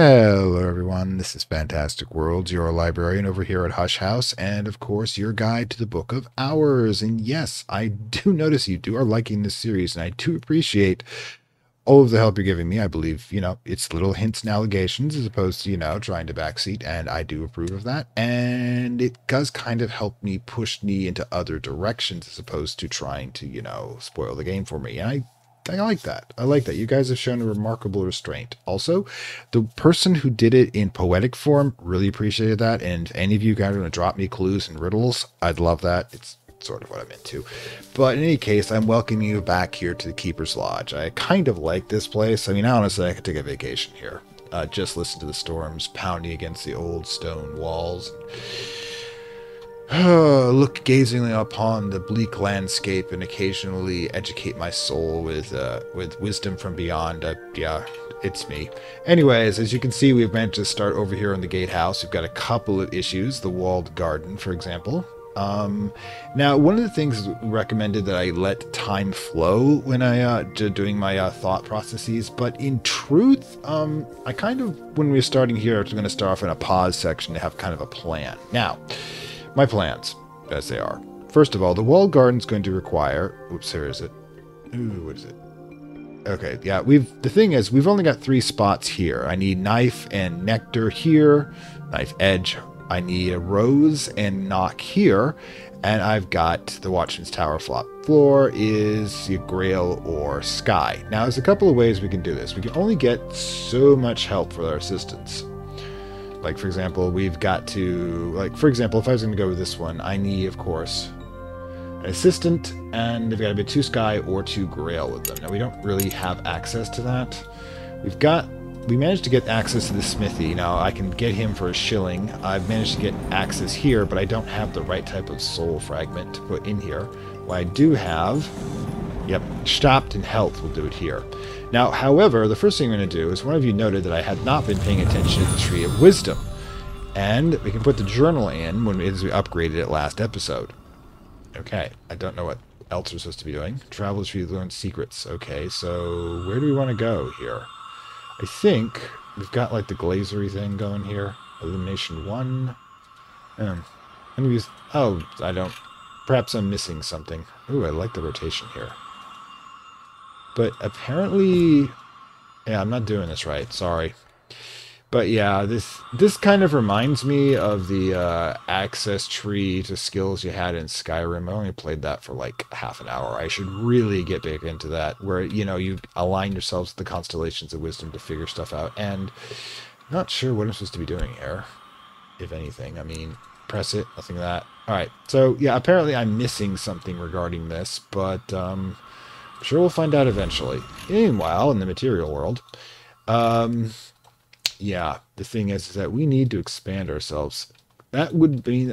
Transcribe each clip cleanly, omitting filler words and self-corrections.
Hello everyone, this is Fantastic Worlds, your librarian over here at Hush House, and of course your guide to the Book of Hours. And yes, I do notice you are liking this series, and I do appreciate all of the help you're giving me. I believe, you know, it's little hints and allegations as opposed to, you know, trying to backseat, and I do approve of that. And it does kind of help me push me into other directions as opposed to trying to, you know, spoil the game for me. And I like that. I like that. You guys have shown a remarkable restraint. Also, the person who did it in poetic form really appreciated that. And if any of you guys are going to drop me clues and riddles, I'd love that. It's sort of what I'm into. But in any case, I'm welcoming you back here to the Keeper's Lodge. I kind of like this place. I mean, honestly, I could take a vacation here. Just listen to the storms pounding against the old stone walls. Look gazingly upon the bleak landscape and occasionally educate my soul with wisdom from beyond. Yeah, it's me. Anyways, as you can see, we've managed to start over here in the gatehouse. We've got a couple of issues. The walled garden, for example. Now, one of the things recommended that I let time flow when I doing my thought processes, but in truth, I kind of, when we're starting here, I'm going to start off in a pause section to have kind of a plan. Now, my plans, as they are. First of all, the walled garden's going to require... Oops, here is it. Ooh, what is it? Okay, yeah, the thing is, we've only got 3 spots here. I need knife and nectar here. Knife edge. I need a rose and knock here. And I've got the Watchman's Tower flop. Floor is your grail or sky. Now, there's a couple of ways we can do this. We can only get so much help for our assistance. Like, for example, we've got to... Like, for example, if I was going to go with this one, I need, of course, an assistant, and they've got to be 2 sky or 2 grail with them. Now, we don't really have access to that. We've got... We managed to get access to the smithy. Now, I can get him for a shilling. I've managed to get access here, but I don't have the right type of soul fragment to put in here. Well, I do have... Yep, stopped in health will do it here. Now, however, the first thing I'm going to do is one of you noted that I had not been paying attention to the Tree of Wisdom. And we can put the journal in when as we upgraded it last episode. Okay, I don't know what else we're supposed to be doing. Travelers who learn secrets. Okay, so where do we want to go here? I think we've got like the glazery thing going here. Illumination 1. Let me use... Oh, I don't... Perhaps I'm missing something. Ooh, I like the rotation here. But apparently, yeah, I'm not doing this right. Sorry, but yeah, this kind of reminds me of the access tree to skills you had in Skyrim. I only played that for like half an hour. I should really get back into that, where you know you align yourselves with the constellations of wisdom to figure stuff out. And not sure what I'm supposed to be doing here, if anything. I mean, press it, nothing like that. All right. So yeah, apparently I'm missing something regarding this, but sure, we'll find out eventually. Meanwhile, in the material world, yeah, the thing is that we need to expand ourselves. That would be,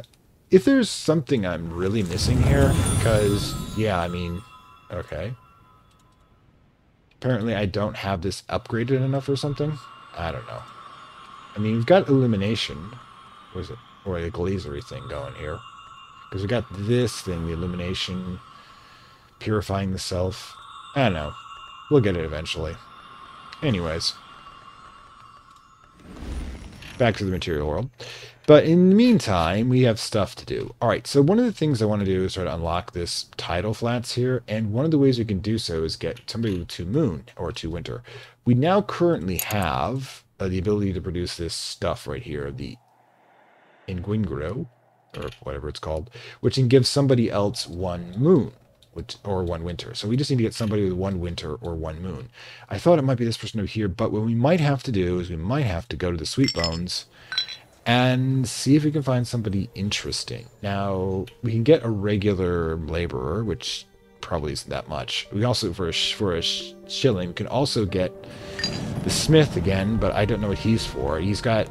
if there's something I'm really missing here, because, yeah, I mean, okay. Apparently I don't have this upgraded enough or something. I don't know. I mean, we've got illumination. What is it? Or a glazery thing going here. Because we got this thing, the illumination... Purifying the self. I don't know. We'll get it eventually. Anyways. Back to the material world. But in the meantime, we have stuff to do. Alright, so one of the things I want to do is try to unlock this tidal flats here. And one of the ways we can do so is get somebody with 2 moon or 2 winter. We now currently have the ability to produce this stuff right here. The Inguingro, or whatever it's called. Which can give somebody else 1 moon. Or 1 winter. So we just need to get somebody with 1 winter or 1 moon. I thought it might be this person over here, but what we might have to do is we might have to go to the Sweet Bones and see if we can find somebody interesting. Now, we can get a regular laborer, which probably isn't that much. We also, for a shilling, we can also get the smith again, but I don't know what he's for. He's got,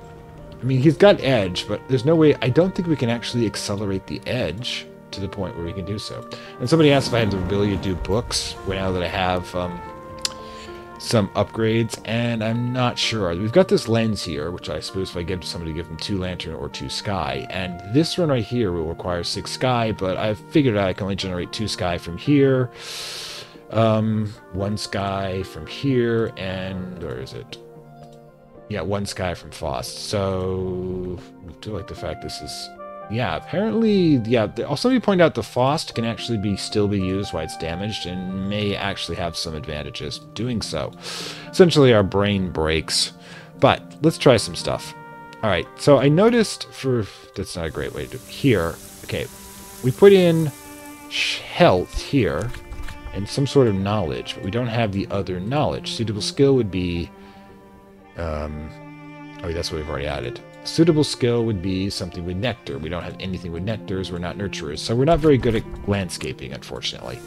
I mean, he's got edge, but there's no way, I don't think we can actually accelerate the edge to the point where we can do so. And somebody asked if I had the ability to do books now that I have some upgrades, and I'm not sure. We've got this lens here, which I suppose if I give to somebody, give them 2 lantern or 2 sky, and this one right here will require 6 sky, but I've figured out I can only generate 2 sky from here, 1 sky from here, and where is it? Yeah, one sky from Faust. So I do like the fact this is... Yeah, apparently... Yeah, also you point out the Faust can actually be still be used while it's damaged and may actually have some advantages doing so. Essentially, our brain breaks. But let's try some stuff. Alright, so I noticed for... That's not a great way to do it. Here. Okay, we put in health here and some sort of knowledge, but we don't have the other knowledge. Suitable skill would be... oh, that's what we've already added. Suitable skill would be something with nectar. We don't have anything with nectars. We're not nurturers, so we're not very good at landscaping, unfortunately.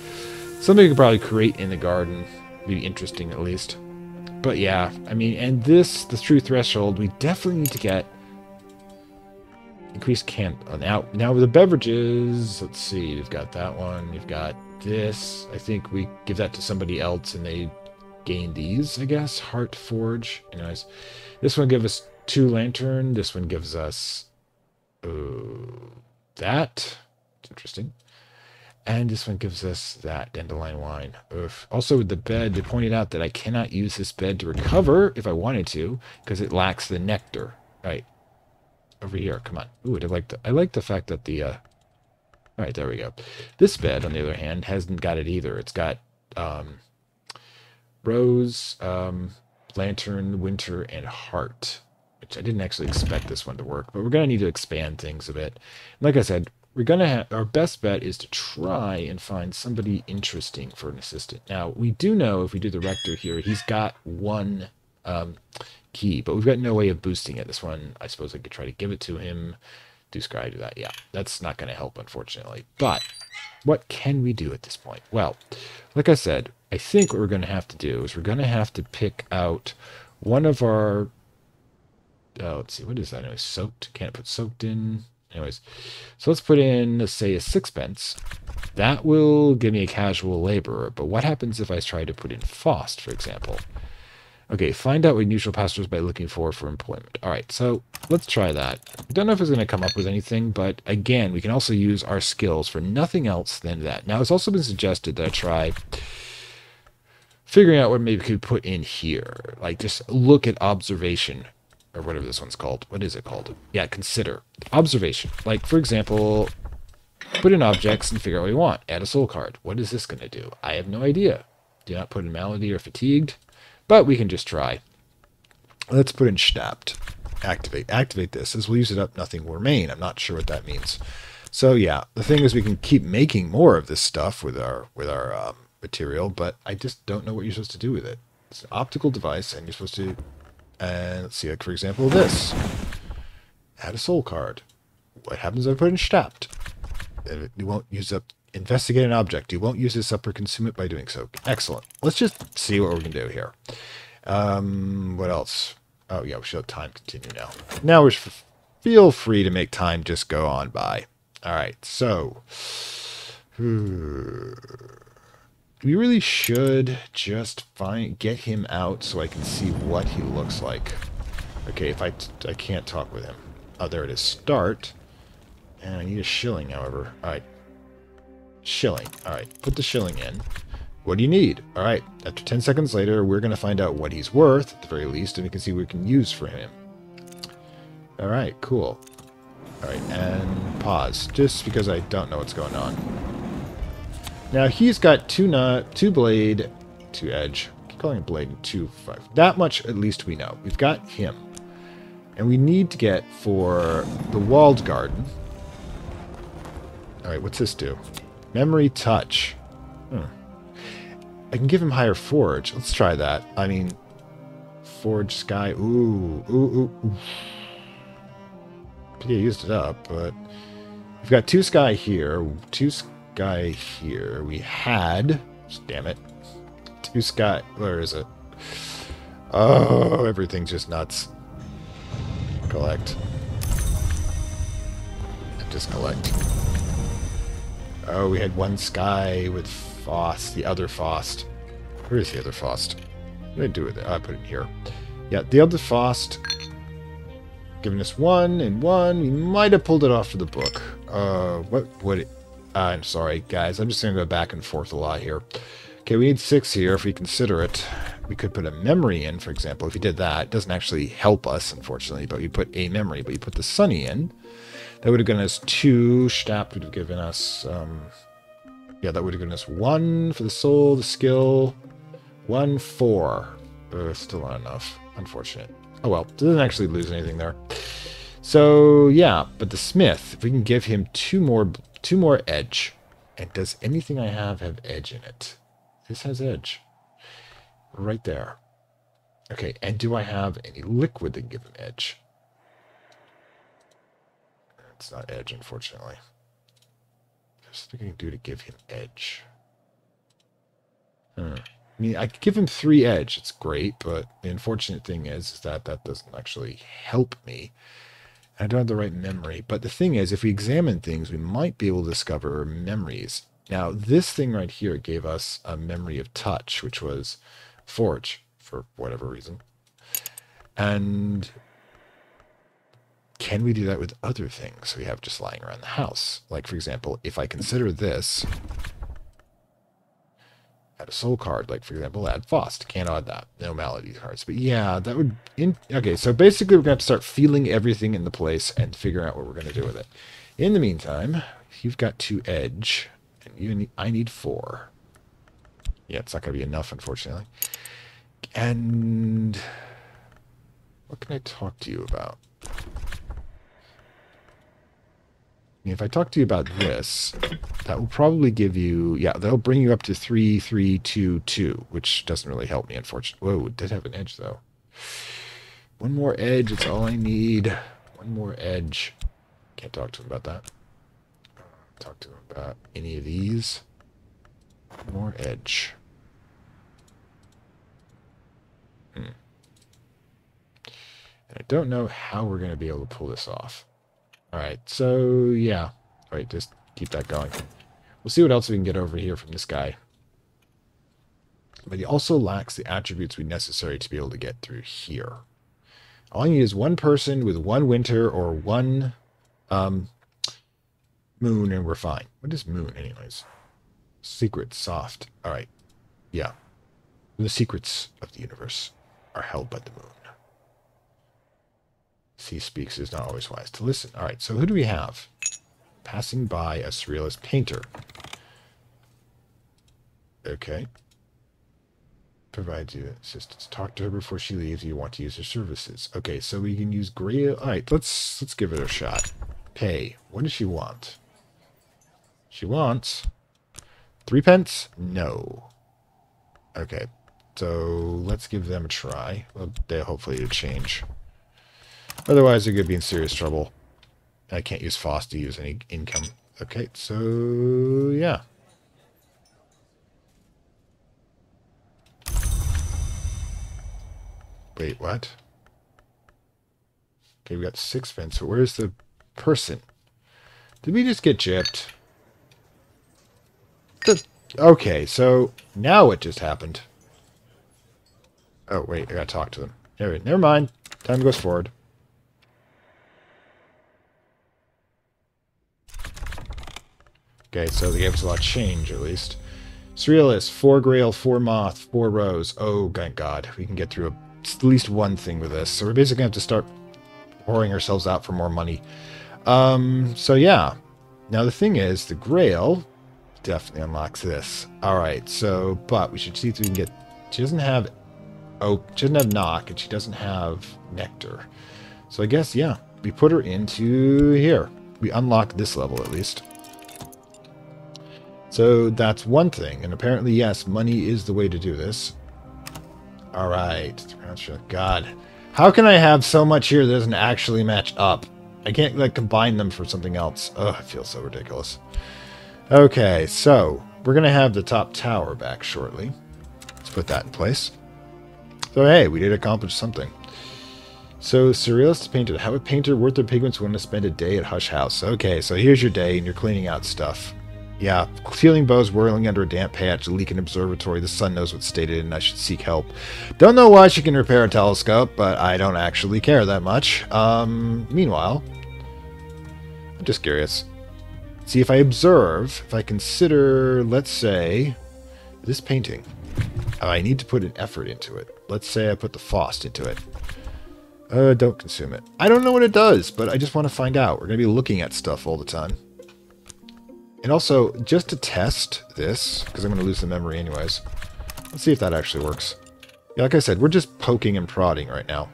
Something we could probably create in the garden. Be interesting, at least. But yeah, I mean, and this, the true threshold, we definitely need to get increased camp. Now with the beverages, let's see, we've got that one. We've got this. I think we give that to somebody else, and they gain these, I guess. Heart Forge. Anyways, this one gives us 2 lantern. This one gives us that. It's interesting. And this one gives us that dandelion wine. Oof. Also with the bed, they pointed out that I cannot use this bed to recover if I wanted to because it lacks the nectar. All right, over here. Come on. Ooh, I like the fact that the. All right, there we go. This bed, on the other hand, hasn't got it either. It's got rose, lantern, winter, and heart. Which I didn't actually expect this one to work, but we're going to need to expand things a bit. And like I said, we're going to have, our best bet is to try and find somebody interesting for an assistant. Now, we do know if we do the rector here, he's got one key, but we've got no way of boosting it. This one, I suppose I could try to give it to him. Do Scry, do that. Yeah, that's not going to help, unfortunately. But what can we do at this point? Well, like I said, I think what we're going to have to do is we're going to have to pick out one of our... let's see, what is that? Anyways, soaked. Can't put soaked in. Anyways, so let's put in, let's say, a 6 pence. That will give me a casual laborer, but what happens if I try to put in Faust, for example? Okay, find out what usual pastors by looking for employment. All right, so let's try that. I don't know if it's going to come up with anything, but again, we can also use our skills for nothing else than that. Now, it's also been suggested that I try... figuring out what maybe we could put in here. Like, just look at observation. Or whatever this one's called. What is it called? Yeah, consider. Observation. Like, for example, put in objects and figure out what we want. Add a soul card. What is this going to do? I have no idea. Do not put in malady or fatigued. But we can just try. Let's put in schnapped. Activate. Activate this. As we'll use it up, nothing will remain. I'm not sure what that means. So, yeah. The thing is, we can keep making more of this stuff with our material, but I just don't know what you're supposed to do with it. It's an optical device, and you're supposed to... And let's see, like, for example, this. Add a soul card. What happens if I put in Stapt? You won't use up... Investigate an object. You won't use this up or consume it by doing so. Excellent. Let's just see what we can do here. What else? Oh, yeah, we should have time continue now. Now we should feel free to make time just go on by. All right, so... We really should just get him out so I can see what he looks like. Okay, if I can't talk with him. Oh, there it is. Start. And I need a shilling, however. Alright. Shilling. Alright, put the shilling in. What do you need? Alright, after 10 seconds later, we're going to find out what he's worth, at the very least, and we can see what we can use for him. Alright, cool. Alright, and pause, just because I don't know what's going on. Now, he's got 2 blade, 2 edge. I keep calling it blade and 2 5. That much, at least, we know. We've got him. And we need to get for the walled garden. All right, what's this do? Memory touch. I can give him higher forge. Let's try that. I mean, forge sky. Ooh. Pity I used it up, but... We've got 2 sky here, 2 sky... Guy here we had, damn it, 2 sky. Where is it? Oh, everything's just nuts. Collect and just collect. Oh, we had 1 sky with Faust, the other Faust. Where is the other Faust? What did I do with it? Oh, I put it in here. Yeah, the other Faust giving us 1 and 1. We might have pulled it off for the book. What would it? I'm sorry, guys. I'm just going to go back and forth a lot here. Okay, we need 6 here if we consider it. We could put a memory in, for example. If you did that, it doesn't actually help us, unfortunately, but you put a memory. But you put the Sunny in. That would have given us 2. Schnapp would have given us... yeah, that would have given us 1 for the soul, the skill. 1, 4. Still not enough. Unfortunate. Oh, well. Doesn't actually lose anything there. So, yeah. But the Smith, if we can give him 2 more edge. And does anything I have edge in it? This has edge. Right there. Okay, and do I have any liquid that can give him edge? It's not edge, unfortunately. There's something I can do to give him edge. I mean, I could give him 3 edge. It's great, but the unfortunate thing is that that doesn't actually help me. I don't have the right memory. But the thing is, if we examine things, we might be able to discover memories. Now, this thing right here gave us a memory of touch, which was Forge, for whatever reason. And can we do that with other things we have just lying around the house? Like, for example, if I consider this, add a soul card, like, for example, add Fost. Can't odd that. No malady cards. But yeah, that would... okay, so basically we're going to have to start feeling everything in the place and figure out what we're going to do with it. In the meantime, you've got 2 edge... I need 4. Yeah, it's not going to be enough, unfortunately. And what can I talk to you about? If I talk to you about this, that will probably give you... Yeah, that'll bring you up to 3, 3, 2, 2, which doesn't really help me, unfortunately. Whoa, it did have an edge, though. 1 more edge, it's all I need. 1 more edge. Can't talk to him about that. Talk to him about any of these. More edge. And I don't know how we're going to be able to pull this off. Alright, so yeah. Alright, just keep that going. We'll see what else we can get over here from this guy. But he also lacks the attributes we necessary to be able to get through here. All I need is 1 person with 1 winter or 1... moon, and we're fine. What is moon, anyways? Secret, soft. All right. Yeah. The secrets of the universe are held by the moon. He speaks is not always wise to listen. All right, so who do we have? Passing by a surrealist painter. Okay. Provides you assistance. Talk to her before she leaves. You want to use her services. Okay, so we can use gray. All right, let's give it a shot. Pay. What does she want? She wants 3 pence? No. Okay, so let's give them a try. They hopefully it'll change. Otherwise, they're going to be in serious trouble. I can't use FOSS to use any income. Okay, so yeah. Wait, what? Okay, we got 6 pence. So where's the person? Did we just get gypped? Okay, so now what just happened? Oh, wait, I gotta talk to them. Anyway, never mind. Time goes forward. Okay, so they gave us a lot of change, at least. Surrealist, 4 grail, 4 moth, 4 rose. Oh, thank God. We can get through at least one thing with this. So we're basically going to have to start pouring ourselves out for more money. So yeah, now the thing is, the Grail definitely unlocks this. All right, so, but we should see if we can get, she doesn't have, oh, she doesn't have knock, and she doesn't have nectar. So I guess, yeah, we put her into here. We unlock this level, at least. So that's one thing, and apparently, yes, money is the way to do this. All right, God, how can I have so much here that doesn't actually match up? I can't, like, combine them for something else. Ugh, I feel so ridiculous. Okay, so we're going to have the top tower back shortly. Let's put that in place. So, hey, we did accomplish something. So, surrealist painter. How a painter worth their pigments want to spend a day at Hush House. Okay, so here's your day, and you're cleaning out stuff. Yeah, ceiling bows whirling under a damp patch, a leaking observatory. The sun knows what's stated, and I should seek help. Don't know why she can repair a telescope, but I don't actually care that much. Meanwhile, I'm just curious. See, if I observe, if I consider, let's say, This painting, I need to put an effort into it. Let's say I put the Faust into it. Don't consume it. I don't know what it does, but I just want to find out. We're going to be looking at stuff all the time. And also, just to test this, because I'm going to lose the memory anyways. Let's see if that actually works. Yeah, like I said, we're just poking and prodding right now.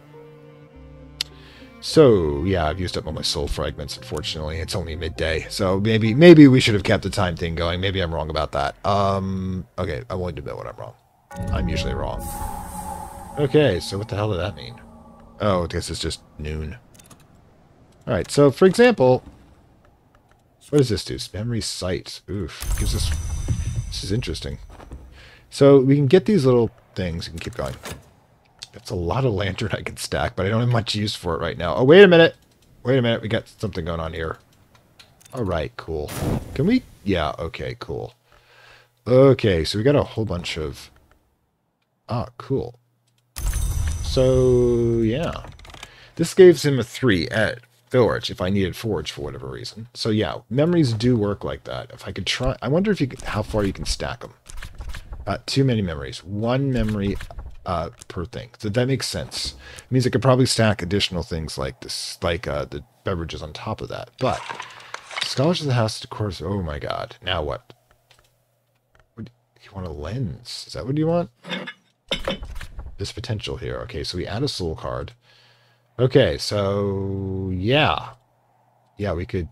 So, yeah, I've used up all my soul fragments, unfortunately. It's only midday, so maybe we should have kept the time thing going. Maybe I'm wrong about that. Okay, I won't admit when I'm wrong. I'm usually wrong. Okay, so what the hell did that mean? Oh, I guess it's just noon. Alright, so for example... What does this do? Memory sight. Oof. Gives us... This is interesting. So we can get these little things. We can keep going. That's a lot of lantern I can stack, but I don't have much use for it right now. Oh, wait a minute. Wait a minute. We got something going on here. Alright, cool. Can we... Yeah, okay, cool. Okay, so we got a whole bunch of... Ah, cool. So, yeah. This gives him a 3 at Forge, if I needed Forge for whatever reason. So, yeah, memories do work like that. If I could try... I wonder if you could, how far you can stack them. Too many memories. One memory per thing. So that makes sense. It means I could probably stack additional things like this, like the beverages on top of that. But, Scholars of the House, of course... Oh, my God. Now what? You want a lens. Is that what you want? This potential here. Okay, so we add a soul card. Okay, so yeah. Yeah, we could...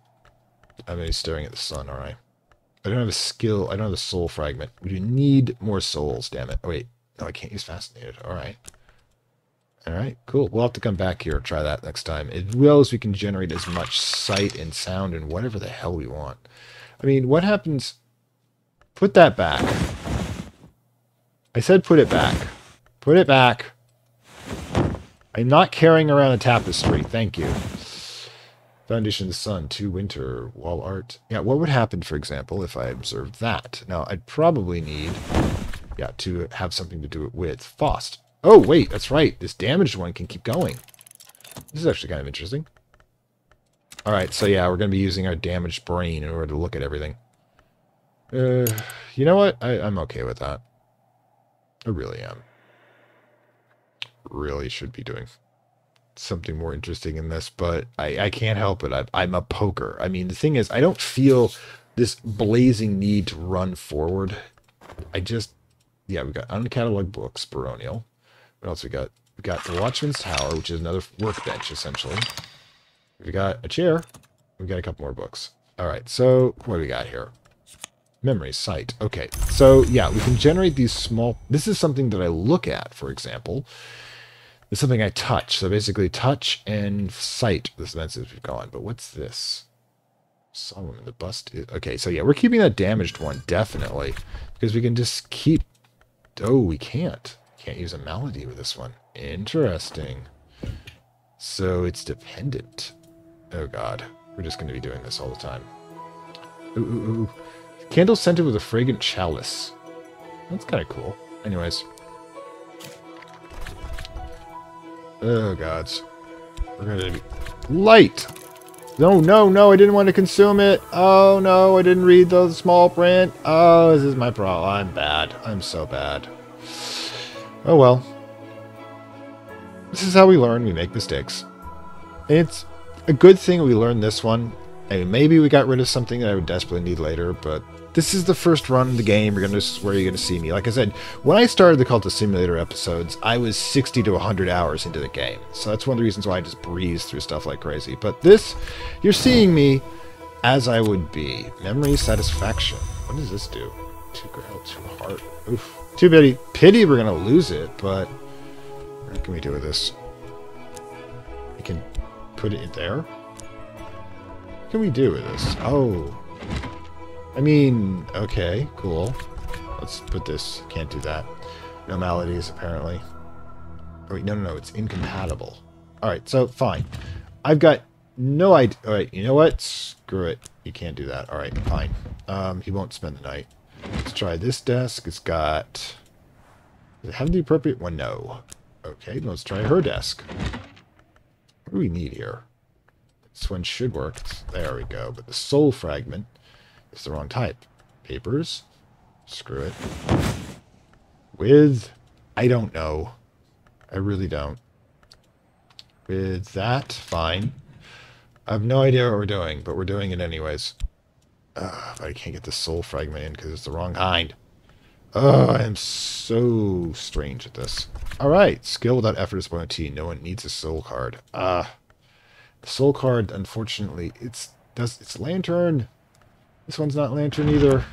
I'm mean, staring at the sun, alright. I don't have a skill. I don't have a soul fragment. We need more souls, damn it. Oh, wait. No, I can't use Fascinated. Alright. Alright, cool. We'll have to come back here and try that next time. As well as we can generate as much sight and sound and whatever the hell we want. I mean, what happens... Put that back. I said put it back. Put it back. I'm not carrying around a tapestry. Thank you. Foundation of the Sun, 2 Winter, Wall Art. Yeah, what would happen, for example, if I observed that? Now, I'd probably need, yeah, to have something to do it with Faust. Oh, wait, that's right. This damaged one can keep going. This is actually kind of interesting. All right, so yeah, we're going to be using our damaged brain in order to look at everything. You know what? I'm okay with that. I really am. Really should be doing something more interesting in this, but I can't help it. I'm a poker. I mean, the thing is, I don't feel this blazing need to run forward. I just, yeah, we got uncataloged books, baronial. What else we got? We got the Watchman's Tower, which is another workbench, essentially. We got a chair. We got a couple more books. All right, so what do we got here? Memory, sight. Okay, so yeah, we can generate these small... This is something that I look at, for example. It's something I touch. So basically touch and sight. This event is we've gone. But what's this? Solomon the bust. Okay, so yeah, we're keeping that damaged one, definitely. Because we can just keep... Oh, we can't. Can't use a malady with this one. Interesting. So it's dependent. Oh, God. We're just going to be doing this all the time. Ooh, ooh, ooh. Candle scented with a fragrant chalice. That's kind of cool. Anyways. Oh, gods. We're going to be... Light! No, no, no, I didn't want to consume it. Oh, no, I didn't read the small print. Oh, this is my problem. I'm bad. I'm so bad. Oh, well. This is how we learn. We make mistakes. It's a good thing we learned this one. And maybe we got rid of something that I would desperately need later, but... This is the first run of the game. This is where you're going to see me. Like I said, when I started the Cult of Simulator episodes, I was 60 to 100 hours into the game. So that's one of the reasons why I just breeze through stuff like crazy. But this, you're seeing me as I would be. Memory satisfaction. What does this do? Too girl, too hard. Oof. Too pity. Pity we're going to lose it, but... What can we do with this? We can put it in there? What can we do with this? Oh... I mean, okay, cool. Let's put this. Can't do that. No maladies, apparently. Oh, wait, no, no, no. It's incompatible. All right, so fine. I've got no idea. All right, you know what? Screw it. You can't do that. All right, fine. He won't spend the night. Let's try this desk. It's got... Does it have the appropriate one? No. Okay, let's try her desk. What do we need here? This one should work. There we go. But the soul fragment... It's the wrong type. Papers? Screw it. With, I don't know. I really don't. With that, fine. I have no idea what we're doing, but we're doing it anyways. But I can't get the soul fragment in because it's the wrong kind. Oh, I am so strange at this. Alright, skill without effort is point T. No one needs a soul card. The soul card, unfortunately, it's lantern. This one's not lantern either.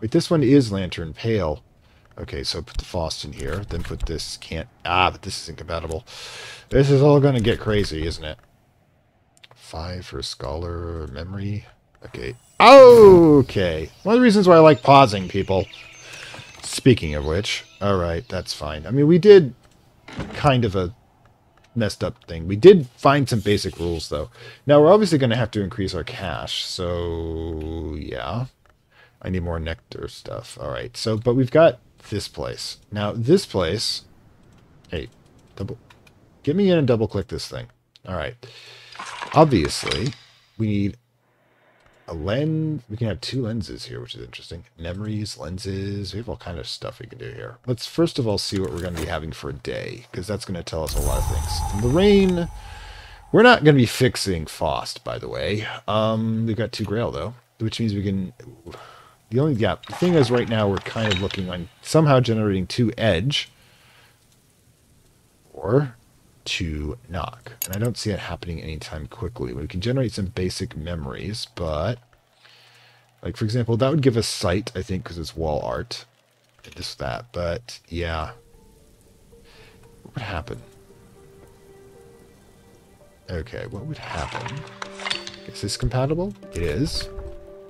Wait, this one is lantern, pale. Okay, so put the Faust in here, then put this can't... Ah, but this is incompatible. This is all going to get crazy, isn't it? 5 for scholar memory. Okay. Okay. One of the reasons why I like pausing, people. Speaking of which. Alright, that's fine. I mean, we did kind of a messed up thing. We did find some basic rules, though. Now, we're obviously going to have to increase our cash, so... Yeah. I need more nectar stuff. Alright, so... But we've got... this place. Now, this place... Hey, double... Get me in and double-click this thing. Alright. Obviously, we need a lens... We can have 2 lenses here, which is interesting. Memories, lenses... We have all kind of stuff we can do here. Let's first of all see what we're going to be having for a day, because that's going to tell us a lot of things. And the rain... We're not going to be fixing Faust, by the way. We've got 2 Grail, though, which means we can... The only gap, the thing is right now we're kind of looking on somehow generating 2 edge or 2 knock. And I don't see it happening anytime quickly. We can generate some basic memories, but like for example, that would give us sight, I think, because it's wall art. And just that, but yeah. What would happen? Okay, what would happen? Is this compatible? It is.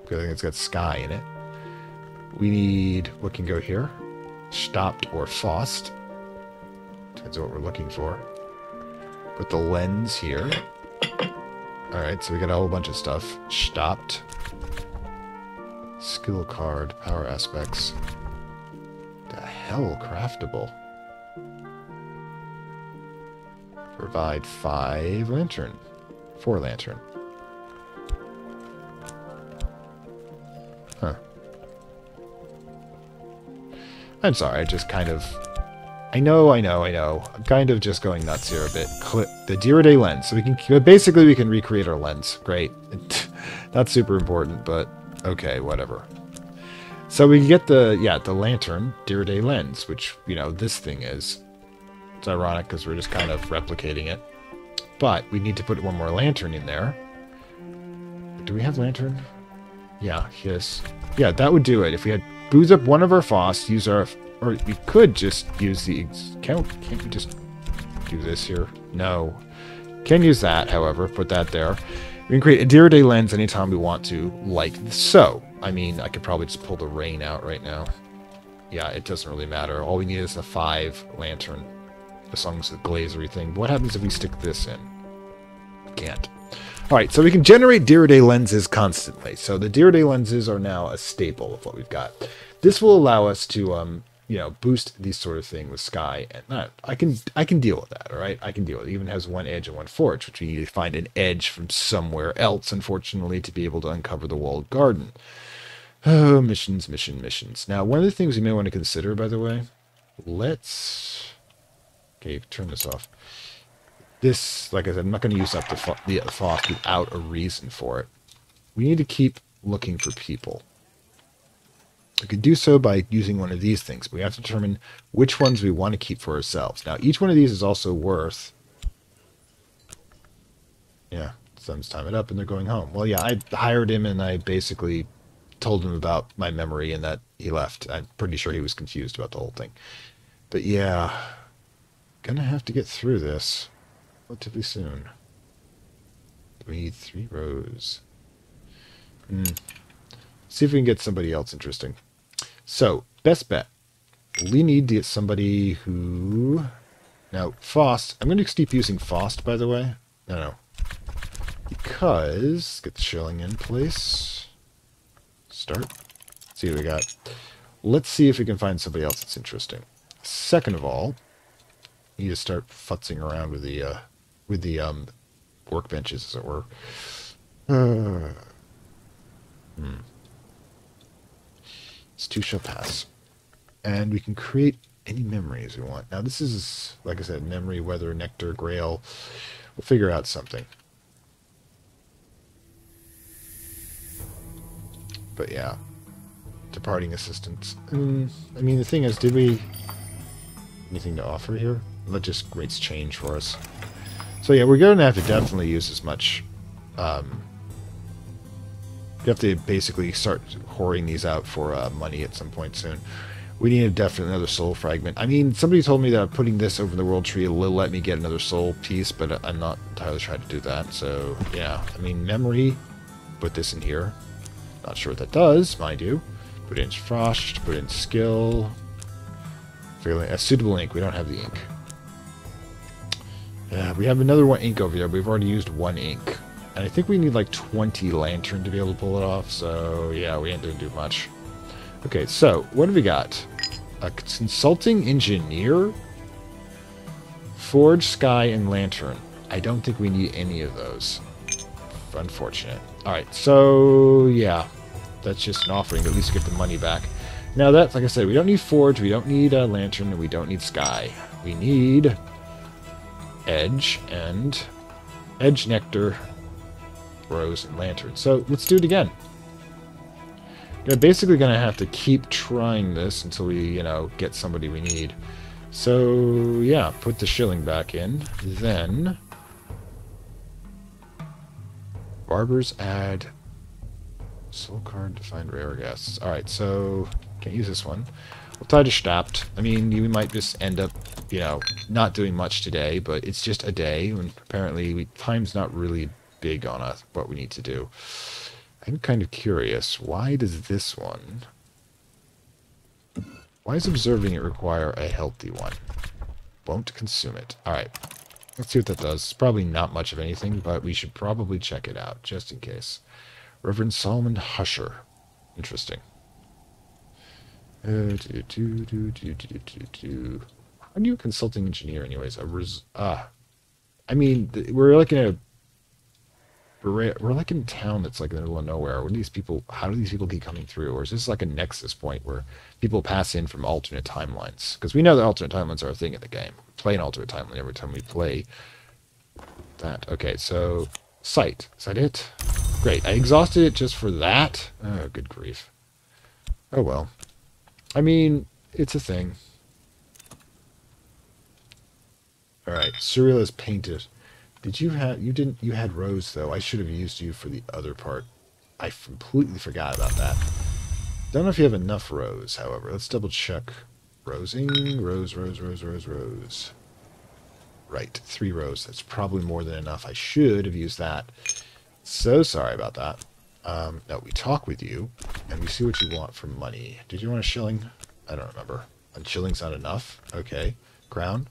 Because I think it's got sky in it. We need what can go here. Stopped or Faust. Depends on what we're looking for. Put the lens here. Alright, so we got a whole bunch of stuff. Stopped. Skill card. Power aspects. The hell craftable. Provide 5 lantern. 4 lantern. Huh. I'm sorry, I just kind of... I know. I'm kind of just going nuts here a bit. Clip the Diriday lens. So we can... Basically, we can recreate our lens. Great. Not super important, but... Okay, whatever. So we can get the... Yeah, the lantern Diriday lens, which, you know, this thing is. It's ironic because we're just kind of replicating it. But we need to put one more lantern in there. Do we have lantern? Yeah, yes. Yeah, that would do it. If we had booze up one of our Faust, use our... Or we could just use the... Can't we just do this here? No. Can use that, however. Put that there. We can create a Diriday lens anytime we want to, like so. I mean, I could probably just pull the rain out right now. Yeah, it doesn't really matter. All we need is a 5 lantern. As long as the glazery thing. But what happens if we stick this in? Can't. Alright, so we can generate Diriday lenses constantly. So the Diriday lenses are now a staple of what we've got. This will allow us to, you know, boost these sort of thing with sky. And I can deal with that, alright? I can deal with it. It even has 1 edge and 1 forge, which we need to find an edge from somewhere else, unfortunately, to be able to uncover the walled garden. Oh, missions. Now, one of the things you may want to consider, by the way, let's... Okay, turn this off. This, like I said, I'm not going to use up the Faust without a reason for it. We need to keep looking for people. We could do so by using one of these things, but we have to determine which ones we want to keep for ourselves. Now, each one of these is also worth... Yeah, some's time it up and they're going home. Well, yeah, I hired him and I basically told him about my memory and that he left. I'm pretty sure he was confused about the whole thing. But yeah, gonna have to get through this. Relatively soon. We need 3 rows. See if we can get somebody else interesting. So, best bet. We need to get somebody who... Now, Faust. I'm going to keep using Faust, by the way. No. Because... Get the shilling in place. Start. See what we got. Let's see if we can find somebody else that's interesting. Second of all, we need to start futzing around with the... workbenches, as it were. This too shall pass. And we can create any memories we want. Now this is, like I said, memory, weather, nectar, grail. We'll figure out something. But yeah, departing assistance. I mean, the thing is, did we anything to offer here? That just rates change for us. So yeah, we're going to have to definitely use as much. You have to basically start whoring these out for money at some point soon. We need definitely another soul fragment. I mean, somebody told me that putting this over the world tree will let me get another soul piece, but I'm not entirely trying to do that. So yeah, I mean, memory. Put this in here. Not sure what that does, mind you. Put in frost. Put in skill. A suitable ink. We don't have the ink. Yeah, we have another one ink over there, but we've already used one ink. And I think we need like 20 lantern to be able to pull it off, so yeah, we ain't gonna do much. Okay, so what do we got? A consulting engineer? Forge, sky, and lantern. I don't think we need any of those. Unfortunate. Alright, so yeah. That's just an offering to at least get the money back. Now that's, like I said, we don't need forge, we don't need a lantern, and we don't need sky. We need edge and edge, nectar, rose, and lantern. So let's do it again. We're basically going to have to keep trying this until we, you know, get somebody we need. So yeah, put the shilling back in. Then barbers add soul card to find rare guests. Alright, so can't use this one. We'll try to stopped. I mean, we might just end up, you know, not doing much today, but it's just a day, and apparently time's not really big on us, what we need to do. I'm kind of curious, why does this one... Why is observing it require a healthy one? Won't consume it. Alright, let's see what that does. It's probably not much of anything, but we should probably check it out, just in case. Reverend Solomon Husher. Interesting. Are you a consulting engineer anyways? I mean, we're like in a... We're like in a town that's like in the middle of nowhere. When these people... How do these people keep coming through? Or is this like a nexus point where people pass in from alternate timelines? Because we know that alternate timelines are a thing in the game. We play an alternate timeline every time we play that. Okay, so... Sight. Is that it? Great. I exhausted it just for that? Oh, good grief. Oh, well. I mean, it's a thing. Alright, Surreal is painted. Did you have... You didn't... You had Rose, though. I should have used you for the other part. I completely forgot about that. Don't know if you have enough Rose, however. Let's double check. Rosing. Rose. Right, 3 rows. That's probably more than enough. I should have used that. So sorry about that. No, we talk with you, and we see what you want for money. Did you want a shilling? I don't remember. A shilling's not enough? Okay. Crown?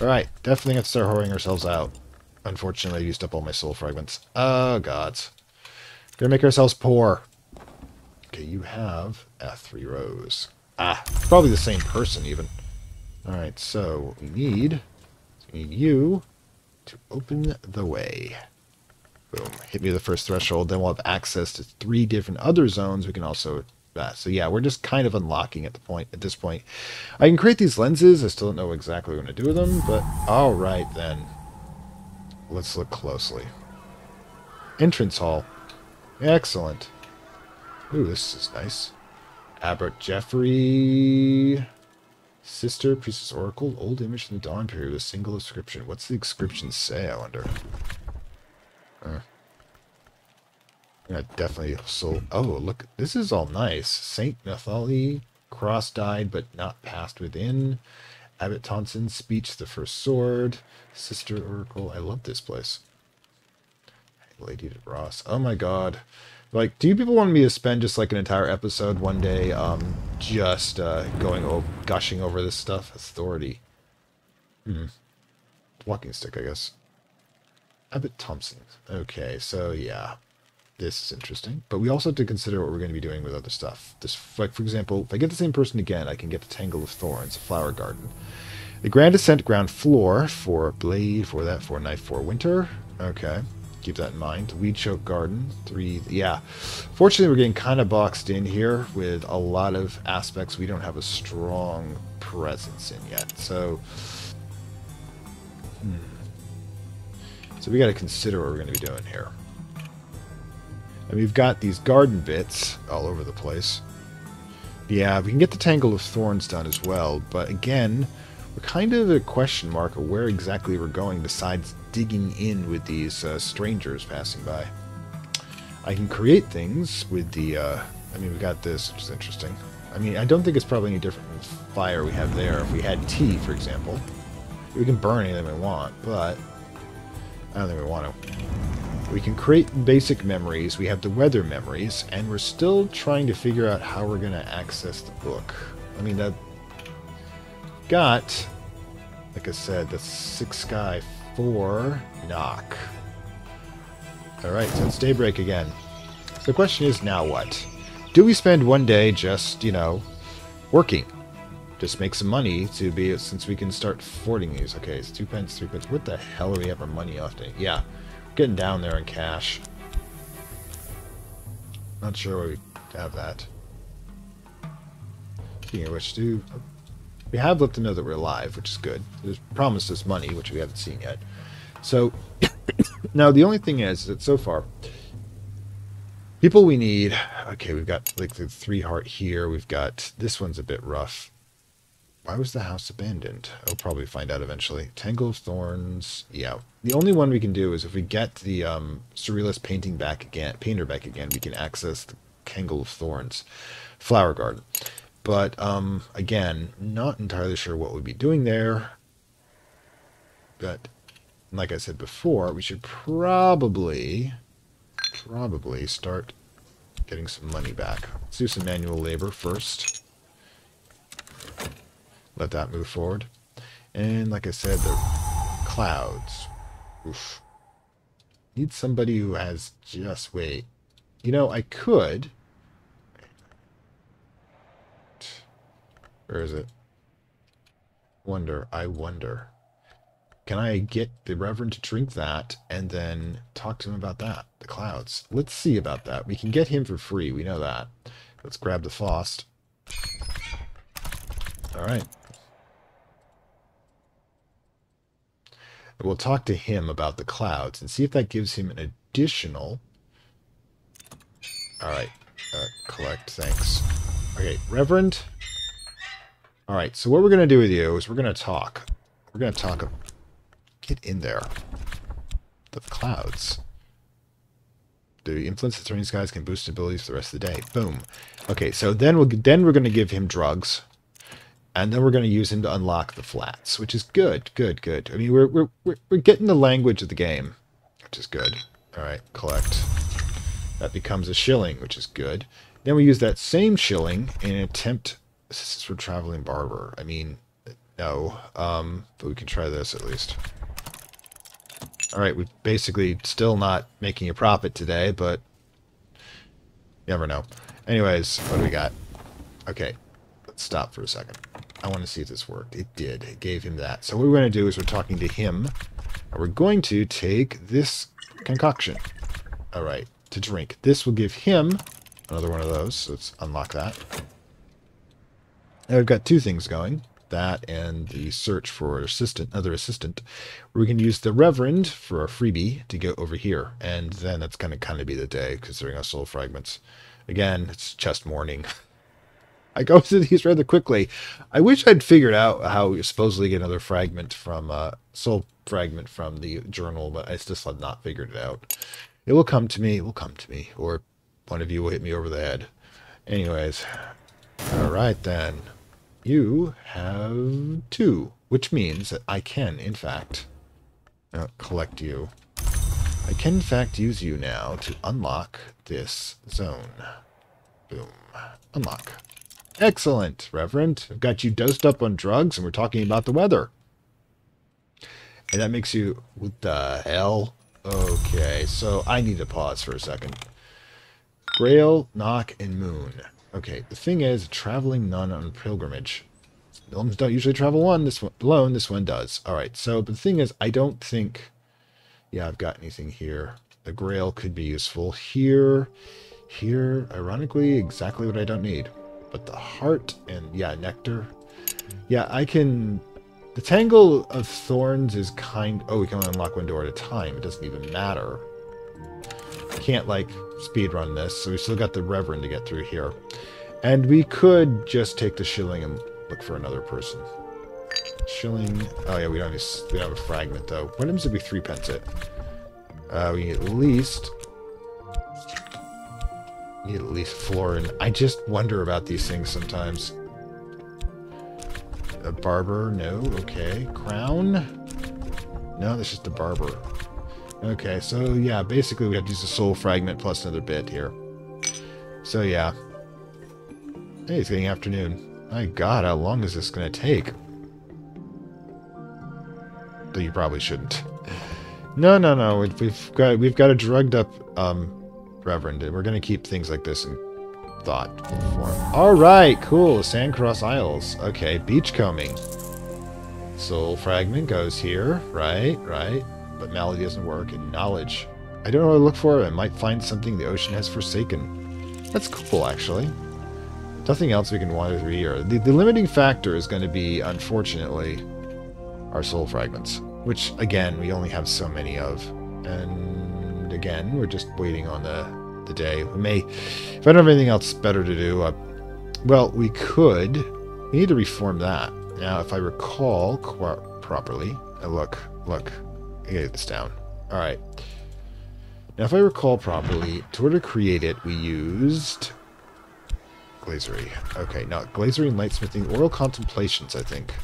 Alright, definitely have to start whoring ourselves out. Unfortunately, I used up all my soul fragments. Oh, gods. Gonna make ourselves poor. Okay, you have 3 rows. Ah, probably the same person, even. Alright, so we need... you to open the way. Boom. Hit me the first threshold, then we'll have access to 3 different other zones. We can also... so yeah, we're just kind of unlocking at the point. At this point, I can create these lenses. I still don't know exactly what I'm going to do with them, but alright then. Let's look closely. Entrance hall. Excellent. Ooh, this is nice. Albert Jeffrey... Sister, Priestess, Oracle, old image from the dawn period with a single inscription. What's the inscription say, I wonder? Yeah, definitely soul. Oh, look, this is all nice. Saint Nathali, cross-dyed but not passed within. Abbot Tonson, speech, the first sword. Sister, Oracle, I love this place. Lady de Ross, oh my god. Like, do you people want me to spend just like an entire episode one day, just gushing over this stuff? Authority. Walking stick, I guess. Abbot Thompson. Okay, so yeah, this is interesting. But we also have to consider what we're going to be doing with other stuff. This, like, for example, if I get the same person again, I can get the Tangle of Thorns, a flower garden. The Grand Ascent ground floor for blade, for that, for knife, for winter. Okay. keep that in mind. Weed Choke Garden, yeah. Fortunately, we're getting kind of boxed in here with a lot of aspects we don't have a strong presence in yet. So, so we got to consider what we're going to be doing here. And we've got these garden bits all over the place. Yeah, we can get the Tangle of Thorns done as well, but again, we're kind of a question mark of where exactly we're going besides digging in with these strangers passing by. I can create things with the, I mean, we've got this, which is interesting. I mean, I don't think it's probably any different from the fire we have there. If we had tea, for example, we can burn anything we want, but I don't think we want to. We can create basic memories, we have the weather memories, and we're still trying to figure out how we're going to access the book. I mean, that got, like I said, that's 6 sky 4 knock. Alright, so it's daybreak again. So the question is, now what? Do we spend one day just, you know, working? Just make some money to be, since we can start fording these. Okay, it's 2 pence, 3 pence. What the hell do we have our money off to? Yeah. Getting down there in cash. Not sure where we have that. Speaking of which, we have let them know that we're alive, which is good. There's promised us money, which we haven't seen yet. So, now the only thing is that so far, people we need... Okay, we've got like the 3 heart here. We've got... This one's a bit rough. Why was the house abandoned? I'll probably find out eventually. Tangle of Thorns. Yeah. The only one we can do is if we get the Surrealist painter back again, we can access the Tangle of Thorns flower garden. But again, not entirely sure what we'd be doing there. But like I said before, we should probably start getting some money back. Let's do some manual labor first. Let that move forward. And like I said, the clouds. Oof. Need somebody who has just wait. You know, I could. Where is it? Wonder. I wonder. Can I get the Reverend to drink that and then talk to him about that? The clouds. Let's see about that. We can get him for free. We know that. Let's grab the Fost. All right. We'll talk to him about the clouds and see if that gives him an additional... All right. Collect. Thanks. Okay, Reverend. All right, so what we're going to do with you is we're going to talk. We're going to talk... Get in there. The clouds. The influence of turning skies can boost abilities for the rest of the day. Boom. Okay, so then, we're going to give him drugs. And then we're going to use him to unlock the flats, which is good, good. I mean, we're getting the language of the game, which is good. All right, collect. That becomes a shilling, which is good. Then we use that same shilling in an attempt. This is for traveling barber. I mean, no, but we can try this at least. All right, we're basically still not making a profit today, but you never know. Anyways, what do we got? Okay, let's stop for a second. I want to see if this worked. It did. It gave him that. So what we're going to do is we're talking to him, and we're going to take this concoction. All right, to drink. This will give him another one of those. So let's unlock that. Now we've got two things going, that and the search for assistant, another assistant. We can use the Reverend for a freebie to go over here, and then that's going to kind of be the day, considering our soul fragments. Again, it's just morning. I go through these rather quickly. I wish I'd figured out how we supposedly get another fragment from soul fragment from the journal, but I just have not figured it out. It will come to me. It will come to me, or one of you will hit me over the head. Anyways, all right then. You have 2, which means that I can, in fact, collect you. I can, in fact, use you now to unlock this zone. Boom. Unlock. Excellent, Reverend. I've got you dosed up on drugs, and we're talking about the weather. And that makes you... What the hell? Okay, so I need to pause for a second. Grail, Knock, and Moon. Okay, the thing is, traveling none on pilgrimage. Gnomes don't usually travel one. This one alone, this one does. All right, so but the thing is, I don't think... Yeah, I've got anything here. The grail could be useful here. Here, ironically, exactly what I don't need. But the heart and, yeah, nectar. Yeah, I can... The Tangle of Thorns is kind... Oh, we can unlock one door at a time. It doesn't even matter. I can't, like, speedrun this, so we still got the Reverend to get through here. And we could just take the shilling and look for another person. Shilling... Oh, yeah, we don't have a fragment, though. What happens if we 3-pence it? We need at least... Florin. I just wonder about these things sometimes. A barber? No. Okay. Crown? No, that's just a barber. Okay, so yeah, basically we have to use a soul fragment plus another bit here. So yeah. Hey, it's getting afternoon. My god, how long is this going to take? Though you probably shouldn't. No, no, no. We've got a drugged up Reverend. We're going to keep things like this in thoughtful form. Alright, cool. Sandcross Isles. Okay, beachcombing. Soul fragment goes here. Right, right. But malady doesn't work. And knowledge. I don't know what to look for. I might find something the ocean has forsaken. That's cool, actually. Nothing else we can wander through here. The limiting factor is going to be, unfortunately, our soul fragments. Which, again, we only have so many of. And again, we're just waiting on the day. We may, if I don't have anything else better to do, well, we could. We need to reform that. Now, if I recall properly, look, I gotta get this down. All right. Now, if I recall properly, in order to create it, we used glazery. Okay, now glazery and lightsmithing, oral contemplations, I think.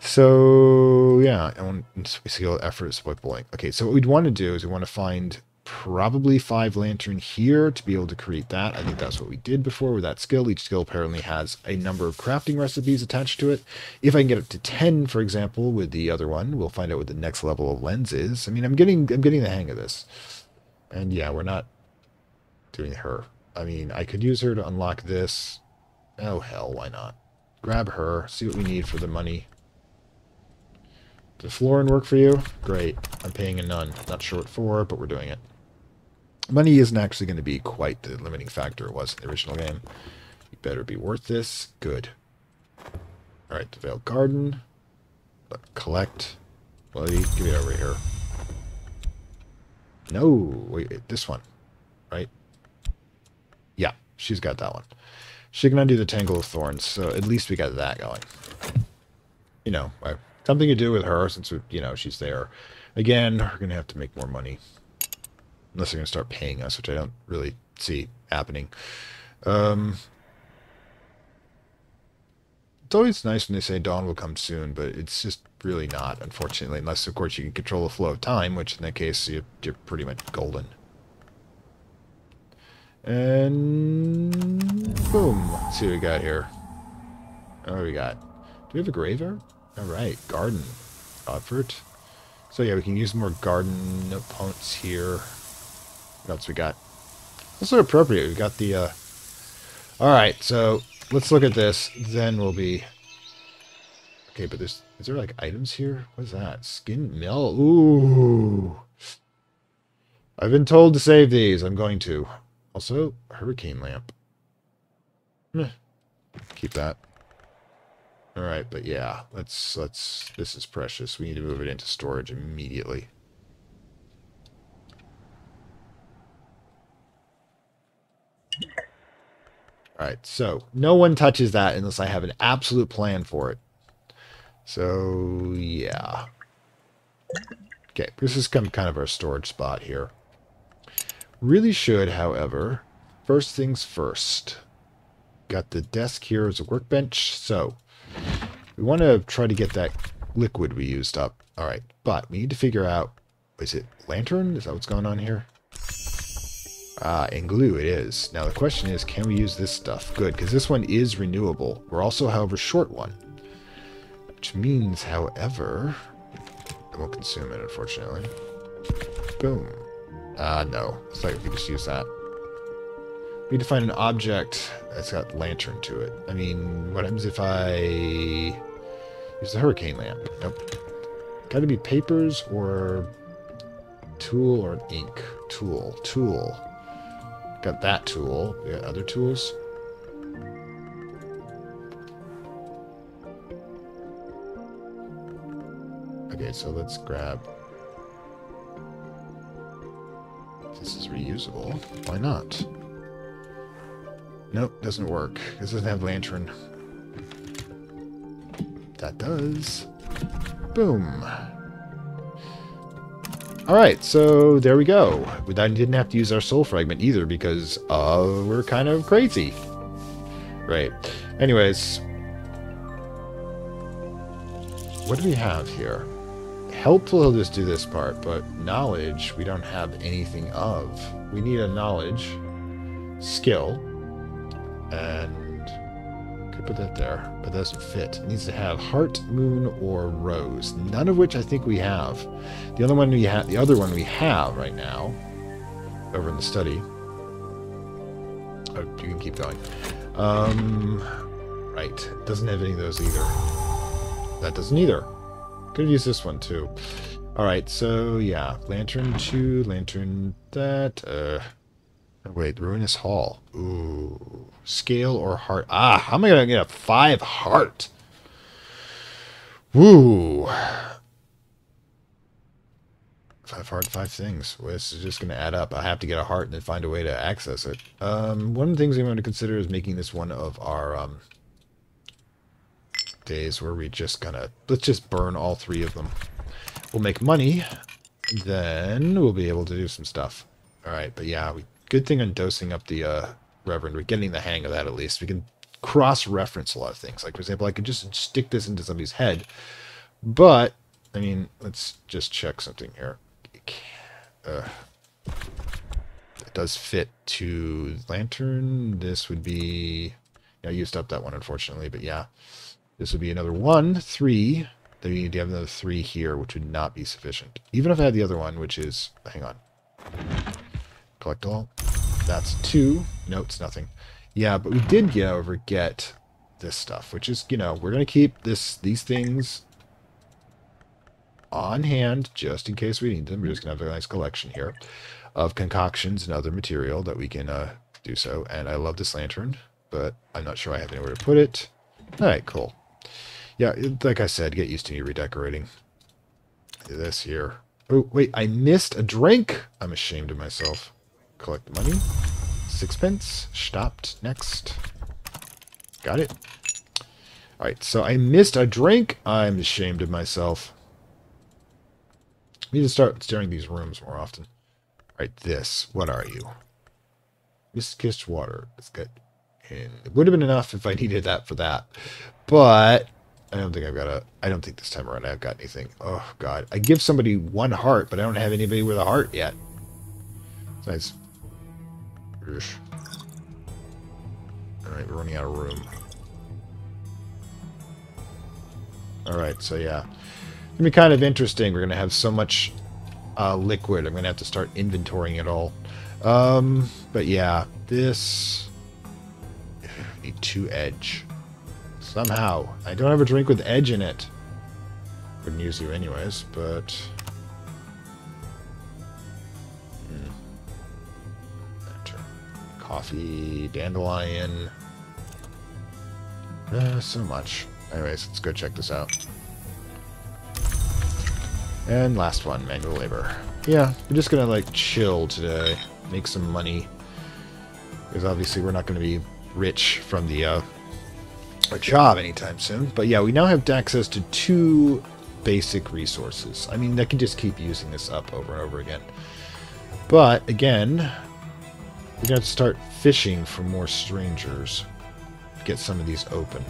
So yeah, and skill effort is split bowling. Okay, so what we'd want to do is we want to find probably 5 lantern here to be able to create that. I think that's what we did before with that skill. Each skill apparently has a number of crafting recipes attached to it. If I can get up to 10, for example, with the other one, we'll find out what the next level of lens is. I mean, I'm getting the hang of this. And yeah, we're not doing her. I mean, I could use her to unlock this. Oh hell, why not? Grab her, see what we need for the money. Does Florin work for you? Great. I'm paying a nun. Not sure what for, but we're doing it. Money isn't actually going to be quite the limiting factor it was in the original game. You better be worth this. Good. Alright, the Veiled Garden. Collect. Well, you give it over here. No! Wait, this one. Right? Yeah, she's got that one. She can undo the Tangle of Thorns, so at least we got that going. You know, something to do with her, since, you know, she's there. Again, we're going to have to make more money. Unless they're going to start paying us, which I don't really see happening. It's always nice when they say dawn will come soon, but it's just really not, unfortunately. Unless, of course, you can control the flow of time, which in that case, you're pretty much golden. And... boom. Let's see what we got here. What do we got? Do we have a graveyard? Alright, garden effort. So yeah, we can use more garden opponents here. What else we got? Also appropriate, we got the... Alright, so let's look at this. Then we'll be... Okay, but there's... Is there like items here? What is that? Skin mill? Ooh! I've been told to save these. I'm going to. Also, hurricane lamp. Meh. Keep that. All right, but yeah, let's this is precious. We need to move it into storage immediately. All right, so no one touches that unless I have an absolute plan for it. So, yeah. Okay, this is kind of our storage spot here. Really should, however, first things first. Got the desk here as a workbench, so... We want to try to get that liquid we used up. Alright, but we need to figure out... Is it lantern? Is that what's going on here? Ah, and glue it is. Now the question is, can we use this stuff? Good, because this one is renewable. We're also, however, short one. Which means, however... I won't consume it, unfortunately. Boom. Ah, no. It's like we can just use that. We need to find an object that's got lantern to it. I mean, what happens if I use the hurricane lamp? Nope. Gotta be papers or tool or an ink? Tool. Tool. Got that tool. We got other tools. Okay, so let's grab... This is reusable. Why not? Nope, doesn't work. This doesn't have lantern. That does. Boom. Alright, so there we go. We didn't have to use our soul fragment either because we're kind of crazy. Right. Anyways. What do we have here? Helpful, he'll just do this part, but knowledge we don't have anything of. We need a knowledge skill. And could put that there, but that doesn't fit. It needs to have heart, moon, or rose. None of which I think we have. The other one we have. The other one we have right now, over in the study. Oh, you can keep going. Right. Doesn't have any of those either. That doesn't either. Could have used this one too. All right. So yeah, lantern two, lantern that. Wait, Ruinous Hall. Ooh. Scale or heart? Ah, how am I going to get a 5 heart? Woo. 5 heart, 5 things. Well, this is just going to add up. I have to get a heart and then find a way to access it. One of the things we want to consider is making this one of our days where we just kind of... Let's just burn all 3 of them. We'll make money. Then we'll be able to do some stuff. All right, but yeah, we... Good thing on dosing up the Reverend. We're getting the hang of that at least. We can cross-reference a lot of things. Like, for example, I could just stick this into somebody's head. But, I mean, let's just check something here. It does fit to lantern. This would be... I used up that one, unfortunately, but yeah. This would be another 1, 3. Then you need to have another 3 here, which would not be sufficient. Even if I had the other one, which is... Hang on. Collect all. That's 2. No, it's nothing. Yeah, but we did, however, get this stuff, which is, you know, we're going to keep these things on hand just in case we need them. We're just going to have a nice collection here of concoctions and other material that we can do so. And I love this lantern, but I'm not sure I have anywhere to put it. All right, cool. Yeah, like I said, get used to me redecorating. Do this here. Oh, wait, I missed a drink. I'm ashamed of myself. Collect money. 6 pence. Stopped. Next. Got it. Alright, so I missed a drink. I'm ashamed of myself. I need to start staring these rooms more often. Alright, this. What are you? Mist-kissed water. Let's get in. It would have been enough if I needed that for that. But... I don't think this time around I've got anything. Oh, God. I give somebody 1 heart, but I don't have anybody with a heart yet. Nice. Alright, we're running out of room. Alright, so yeah. It's going to be kind of interesting. We're going to have so much liquid. I'm going to have to start inventorying it all. But yeah, this... Need 2 edge. Somehow. I don't have a drink with edge in it. Wouldn't use you anyways, but... Coffee, dandelion, so much. Anyways, let's go check this out. And last one, manual labor. Yeah, we're just gonna like chill today, make some money, because obviously we're not gonna be rich from the our job anytime soon. But yeah, we now have access to 2 basic resources. I mean, I can just keep using this up over and over again. But again. We're going to have to start fishing for more strangers. Get some of these open.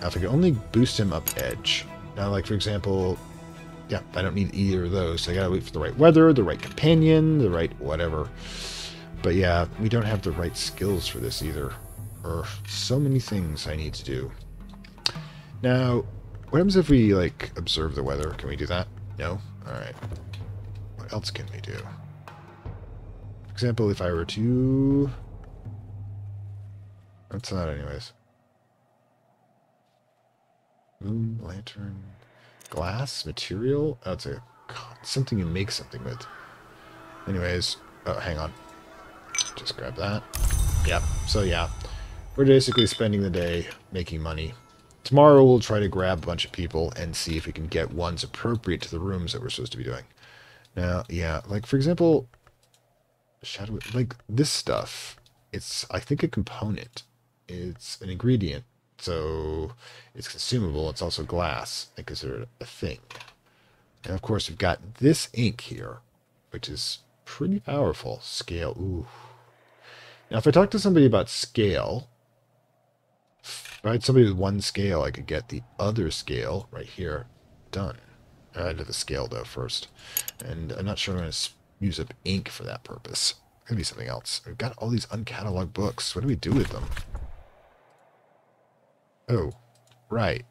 Now, if I could only boost him up edge. Now, like, for example... Yeah, I don't need either of those. So I got to wait for the right weather, the right companion, the right whatever. But, yeah, we don't have the right skills for this either. Or so many things I need to do. Now, what happens if we, like, observe the weather? Can we do that? No? All right. Else can we do? For example, if I were to... That's not anyways. Moon, lantern... glass material. Oh, it's a something you make something with. Anyways, oh, hang on. Just grab that. Yep. So yeah, we're basically spending the day making money. Tomorrow we'll try to grab a bunch of people and see if we can get ones appropriate to the rooms that we're supposed to be doing. Now, yeah, like for example, shadow, like this stuff. It's, I think, a component. It's an ingredient, so it's consumable. It's also glass. I consider it a thing. And of course, we've got this ink here, which is pretty powerful. Scale. Ooh. Now, if I talk to somebody about scale, if I had somebody with one scale, I could get the other scale right here done. I did the scale, though, first. And I'm not sure I'm going to use up ink for that purpose. It's going to be something else. We've got all these uncataloged books. What do we do with them? Oh, right.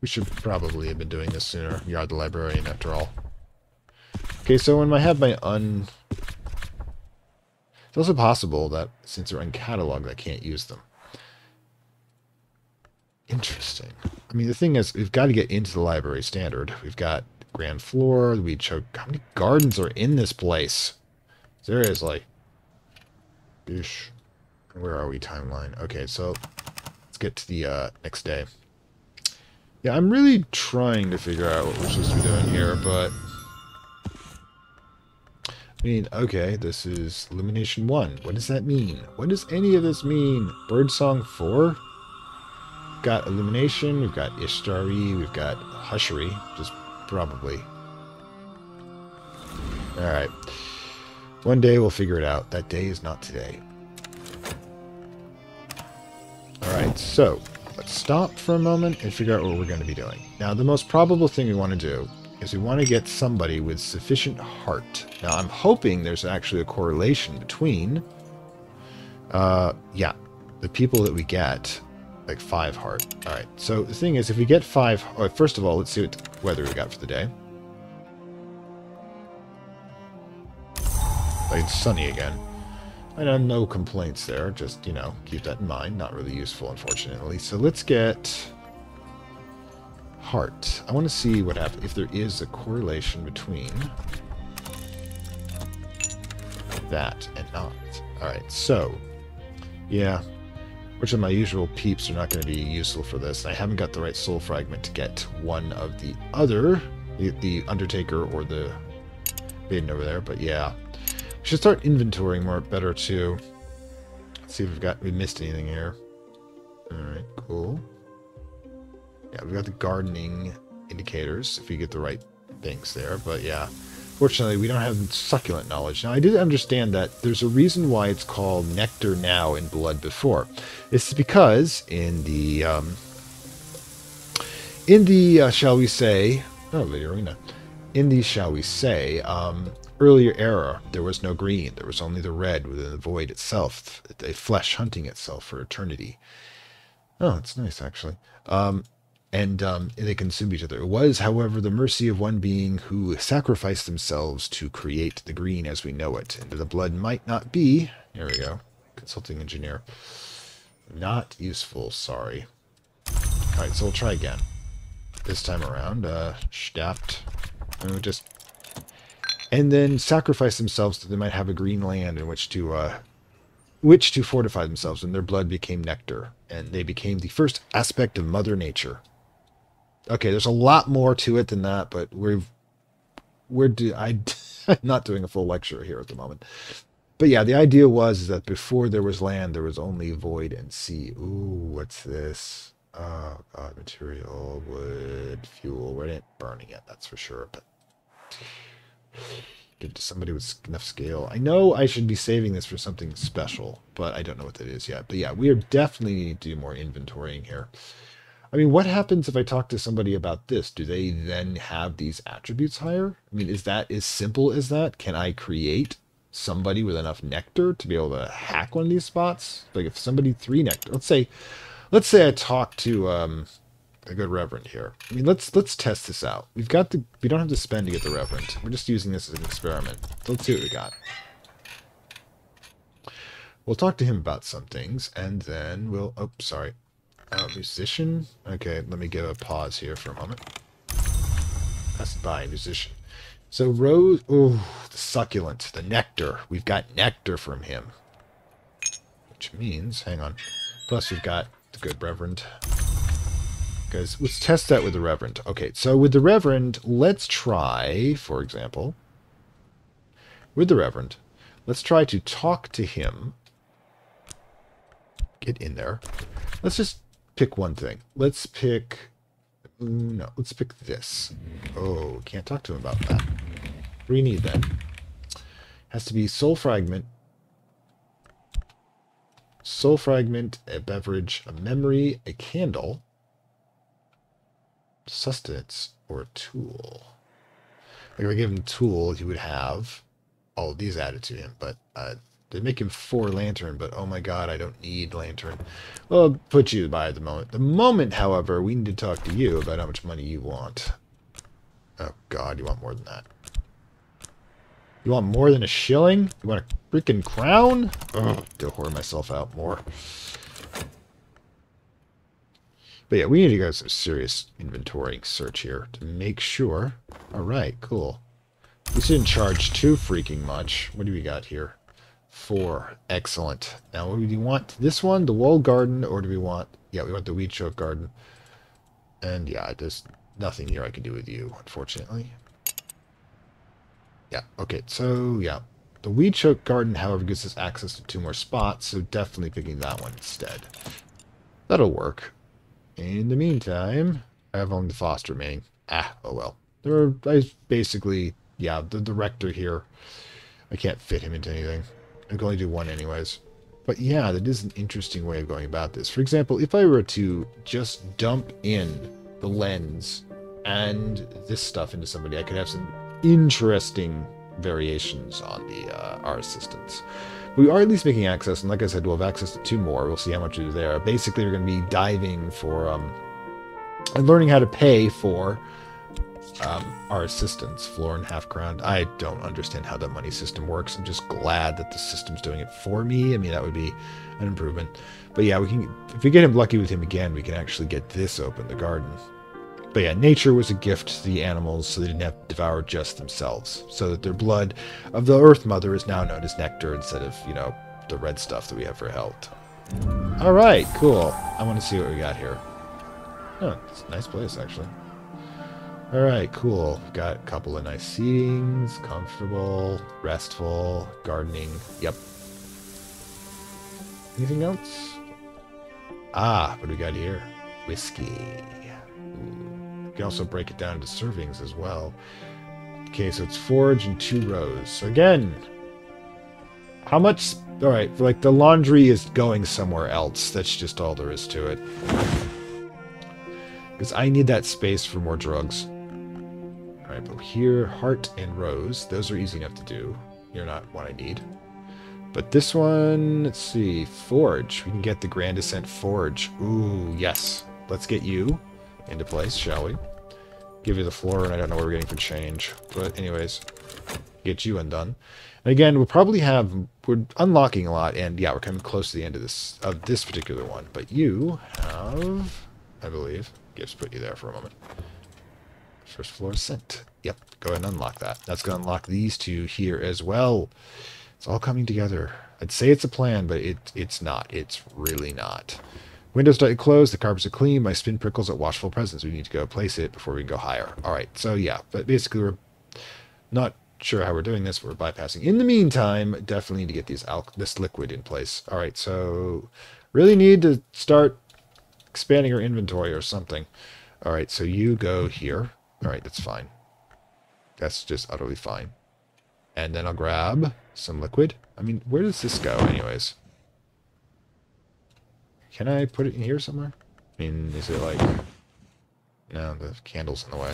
We should probably have been doing this sooner. You are the librarian, after all. Okay, so when I have my It's also possible that since they're uncatalogued, I can't use them. Interesting. I mean, the thing is, we've got to get into the library standard. We've got grand floor. We choke. How many gardens are in this place? Seriously. Ish. Where are we timeline? Okay, so let's get to the next day. Yeah, I'm really trying to figure out what we're supposed to be doing here, but I mean, okay, this is Illumination 1. What does that mean? What does any of this mean? Birdsong 4? We've got Illumination, we've got Ishtari, we've got Hushery, just probably. Alright. One day we'll figure it out. That day is not today. Alright, so let's stop for a moment and figure out what we're going to be doing. Now, the most probable thing we want to do is we want to get somebody with sufficient heart. Now, I'm hoping there's actually a correlation between, the people that we get, like 5 heart. All right, so the thing is, if we get 5, oh, first of all, let's see what weather we got for the day. Like, it's sunny again. I have no complaints there, just, you know, keep that in mind. Not really useful, unfortunately. So let's get heart. I want to see what happens if there is a correlation between that and not. Alright, so yeah, which of my usual peeps are not going to be useful for this. I haven't got the right soul fragment to get one of the other, the Undertaker or the Baden over there, but yeah. We should start inventorying more better too. Let's see if we missed anything here. Alright, cool. Yeah, we've got the gardening indicators, if we get the right things there. But yeah, fortunately, we don't have succulent knowledge. Now, I did understand that there's a reason why it's called nectar now and blood before. This is because in the earlier era, there was no green. There was only the red within the void itself, a flesh hunting itself for eternity. Oh, it's nice, actually. And they consumed each other. It was, however, the mercy of one being who sacrificed themselves to create the green as we know it. And the blood might not be... Here we go. Consulting engineer. Not useful, sorry. Alright, so we'll try again. This time around, Stapt. And we just... And then sacrifice themselves so they might have a green land in which to fortify themselves, and their blood became nectar, and they became the first aspect of Mother Nature. Okay, there's a lot more to it than that, but I'm not doing a full lecture here at the moment. But yeah, the idea was that before there was land, there was only void and sea. Ooh, what's this? Oh, God, material, wood, fuel. We're not burning it, that's for sure, but... Give to somebody with enough scale. I know I should be saving this for something special, but I don't know what that is yet. But yeah, we are definitely need to do more inventorying here. I mean, what happens if I talk to somebody about this? Do they then have these attributes higher? I mean, is that as simple as that? Can I create somebody with enough nectar to be able to hack one of these spots? Like if somebody 3 nectar, let's say I talk to a good reverend here. I mean, let's test this out. We don't have to spend to get the reverend. We're just using this as an experiment. So let's see what we got. We'll talk to him about some things, and then we'll... Oh, sorry. Musician? Okay, let me give a pause here for a moment. That's by musician. So rose, oh, the succulent, the nectar. We've got nectar from him. Which means, hang on. Plus we've got the good reverend. Guys, let's test that with the reverend. Okay, so with the reverend, let's try, for example, with the reverend, let's try to talk to him. Get in there. Let's just pick one thing. Let's pick... no, let's pick this. Oh, can't talk to him about that. What do we need then? Has to be soul fragment. Soul fragment, a beverage, a memory, a candle, sustenance, or a tool. Like if I gave him a tool, he would have all of these added to him, but they make him 4 lantern, but oh my god, I don't need lantern. Well, I'll put you by at the moment. The moment, however, we need to talk to you about how much money you want. Oh god, you want more than that. You want more than a shilling? You want a freaking crown? Oh, to whore myself out more. But yeah, we need to go some serious inventory search here to make sure. Alright, cool. This didn't charge too freaking much. What do we got here? 4. Excellent. Now, what do we want? This one, the walled garden, or do we want... yeah, we want the weed choke garden. And yeah, there's nothing here I can do with you, unfortunately. Yeah, okay, so yeah. The weed choke garden, however, gives us access to 2 more spots, so definitely picking that one instead. That'll work. In the meantime, I have only the foster remaining. Ah, oh well. There are basically, yeah, the director here. I can't fit him into anything. I can only do one anyways. But yeah, that is an interesting way of going about this. For example, if I were to just dump in the lens and this stuff into somebody, I could have some interesting variations on the our assistance. We are at least making access, and like I said, we'll have access to 2 more. We'll see how much is there. Basically, we're going to be diving for and learning how to pay for our assistance, floor and half crown. I don't understand how that money system works. I'm just glad that the system's doing it for me. I mean, that would be an improvement. But yeah, we can, if we get him lucky with him again, we can actually get this open, the garden. But yeah, nature was a gift to the animals so they didn't have to devour just themselves, so that their blood of the Earth Mother is now known as nectar instead of, you know, the red stuff that we have for health. All right, cool. I want to see what we got here. Oh, it's a nice place, actually. Alright, cool. Got a couple of nice seatings, comfortable, restful, gardening. Yep. Anything else? Ah, what do we got here? Whiskey. Ooh. You can also break it down into servings as well. Okay, so it's forage and 2 rows. So again, how much... alright, like the laundry is going somewhere else. That's just all there is to it. Because I need that space for more drugs. Alright, but here, heart and rose. Those are easy enough to do. You're not what I need. But this one, let's see. Forge. We can get the Grand Ascent Forge. Ooh, yes. Let's get you into place, shall we? Give you the floor, and I don't know what we're getting for change. But anyways, get you undone. And again, we'll probably have... we're unlocking a lot, and yeah, we're coming close to the end of this particular one. But you have... I believe. Gifts put you there for a moment. First floor scent. Yep, go ahead and unlock that. That's going to unlock these 2 here as well. It's all coming together. I'd say it's a plan, but it's not. It's really not. Windows don't close, the carpets are clean, my spin prickles at watchful presence. We need to go place it before we can go higher. Alright, so yeah, but basically we're not sure how we're doing this, but we're bypassing. In the meantime, definitely need to get these this liquid in place. Alright, so really need to start expanding her inventory or something. All right, so you go here. All right, that's fine. That's just utterly fine. And then I'll grab some liquid. I mean, where does this go anyways? Can I put it in here somewhere? I mean, is it like... no, the candle's in the way.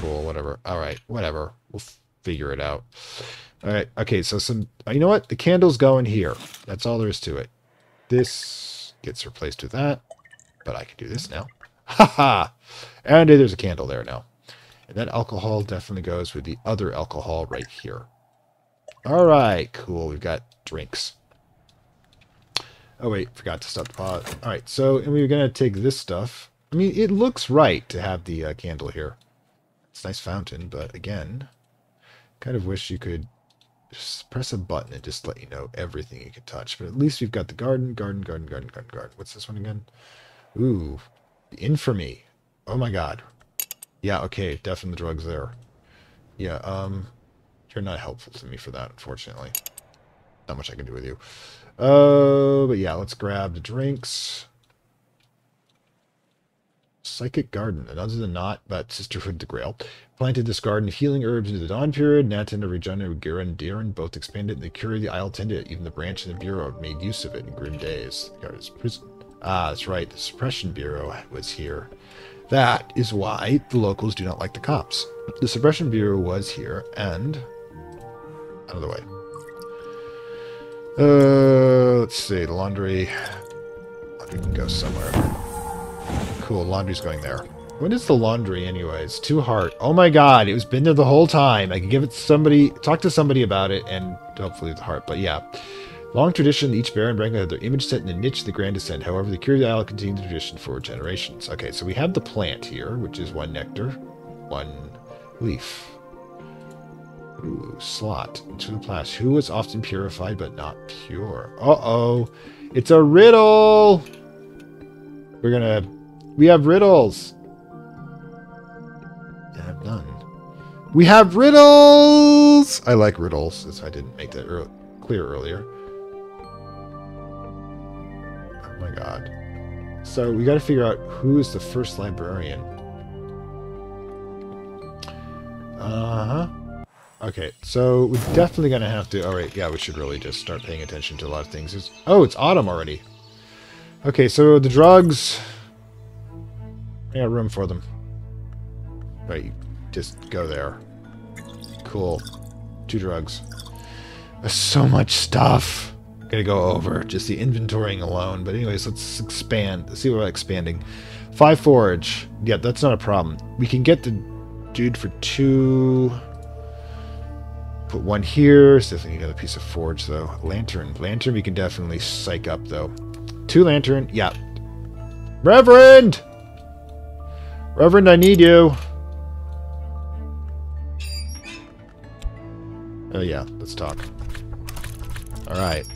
Cool, whatever. All right, whatever. We'll figure it out. All right, okay, so some... you know what? The candle's going here. That's all there is to it. This... gets replaced with that, but I can do this now. Haha! And there's a candle there now. And that alcohol definitely goes with the other alcohol right here. Alright, cool. We've got drinks. Oh wait, forgot to stop the pot. Alright, so, and we were going to take this stuff. I mean, it looks right to have the candle here. It's a nice fountain, but again, kind of wish you could just press a button and just let you know everything you can touch. But at least we've got the garden, garden, garden, garden, garden, garden. What's this one again? Ooh, the infamy. Oh my god. Yeah, okay, death and the drugs there. Yeah, you're not helpful to me for that, unfortunately. Not much I can do with you. Oh, but yeah, let's grab the drinks. Psychic Garden, and other than not, but Sisterhood the Grail, planted this garden of healing herbs into the dawn period. Natin, Regina, Gira, and Diran both expanded, and the Cure of the Isle tended it. Even the branch in the Bureau made use of it in grim days. The guard's prison. Ah, that's right, the Suppression Bureau was here. That is why the locals do not like the cops. The Suppression Bureau was here, and... out of the way. Let's see, the laundry... laundry can go somewhere. Cool, laundry's going there. What is the laundry, anyways? Two heart. Oh my god, it was been there the whole time! I can give it to somebody, talk to somebody about it, and hopefully the heart, but yeah. Long tradition, each Baron Bracken had their image set in a niche the Grand Descent. However, the Cure of the Isle continued the tradition for generations. Okay, so we have the plant here, which is one nectar, one leaf. Ooh, slot into the plash. Who is often purified but not pure? Uh-oh. It's a riddle! We're gonna... we have riddles! I have none. We have riddles! I like riddles, since I didn't make that clear earlier. Oh my god. So we got to figure out who is the first librarian. Okay, so we're definitely going to have to... alright, yeah, we should really just start paying attention to a lot of things. It's, oh, it's autumn already. Okay, so the drugs... I got room for them. Right, just go there. Cool. Two drugs. There's so much stuff. Gonna go over just the inventorying alone, but anyways, let's expand. Let's see what about expanding. 5 forage. Yeah, that's not a problem. We can get the dude for 2. Put 1 here. It's definitely another piece of forage though. Lantern. Lantern we can definitely psych up though. 2 lantern. Yeah. Reverend! Reverend, I need you. Oh yeah, let's talk. Alright.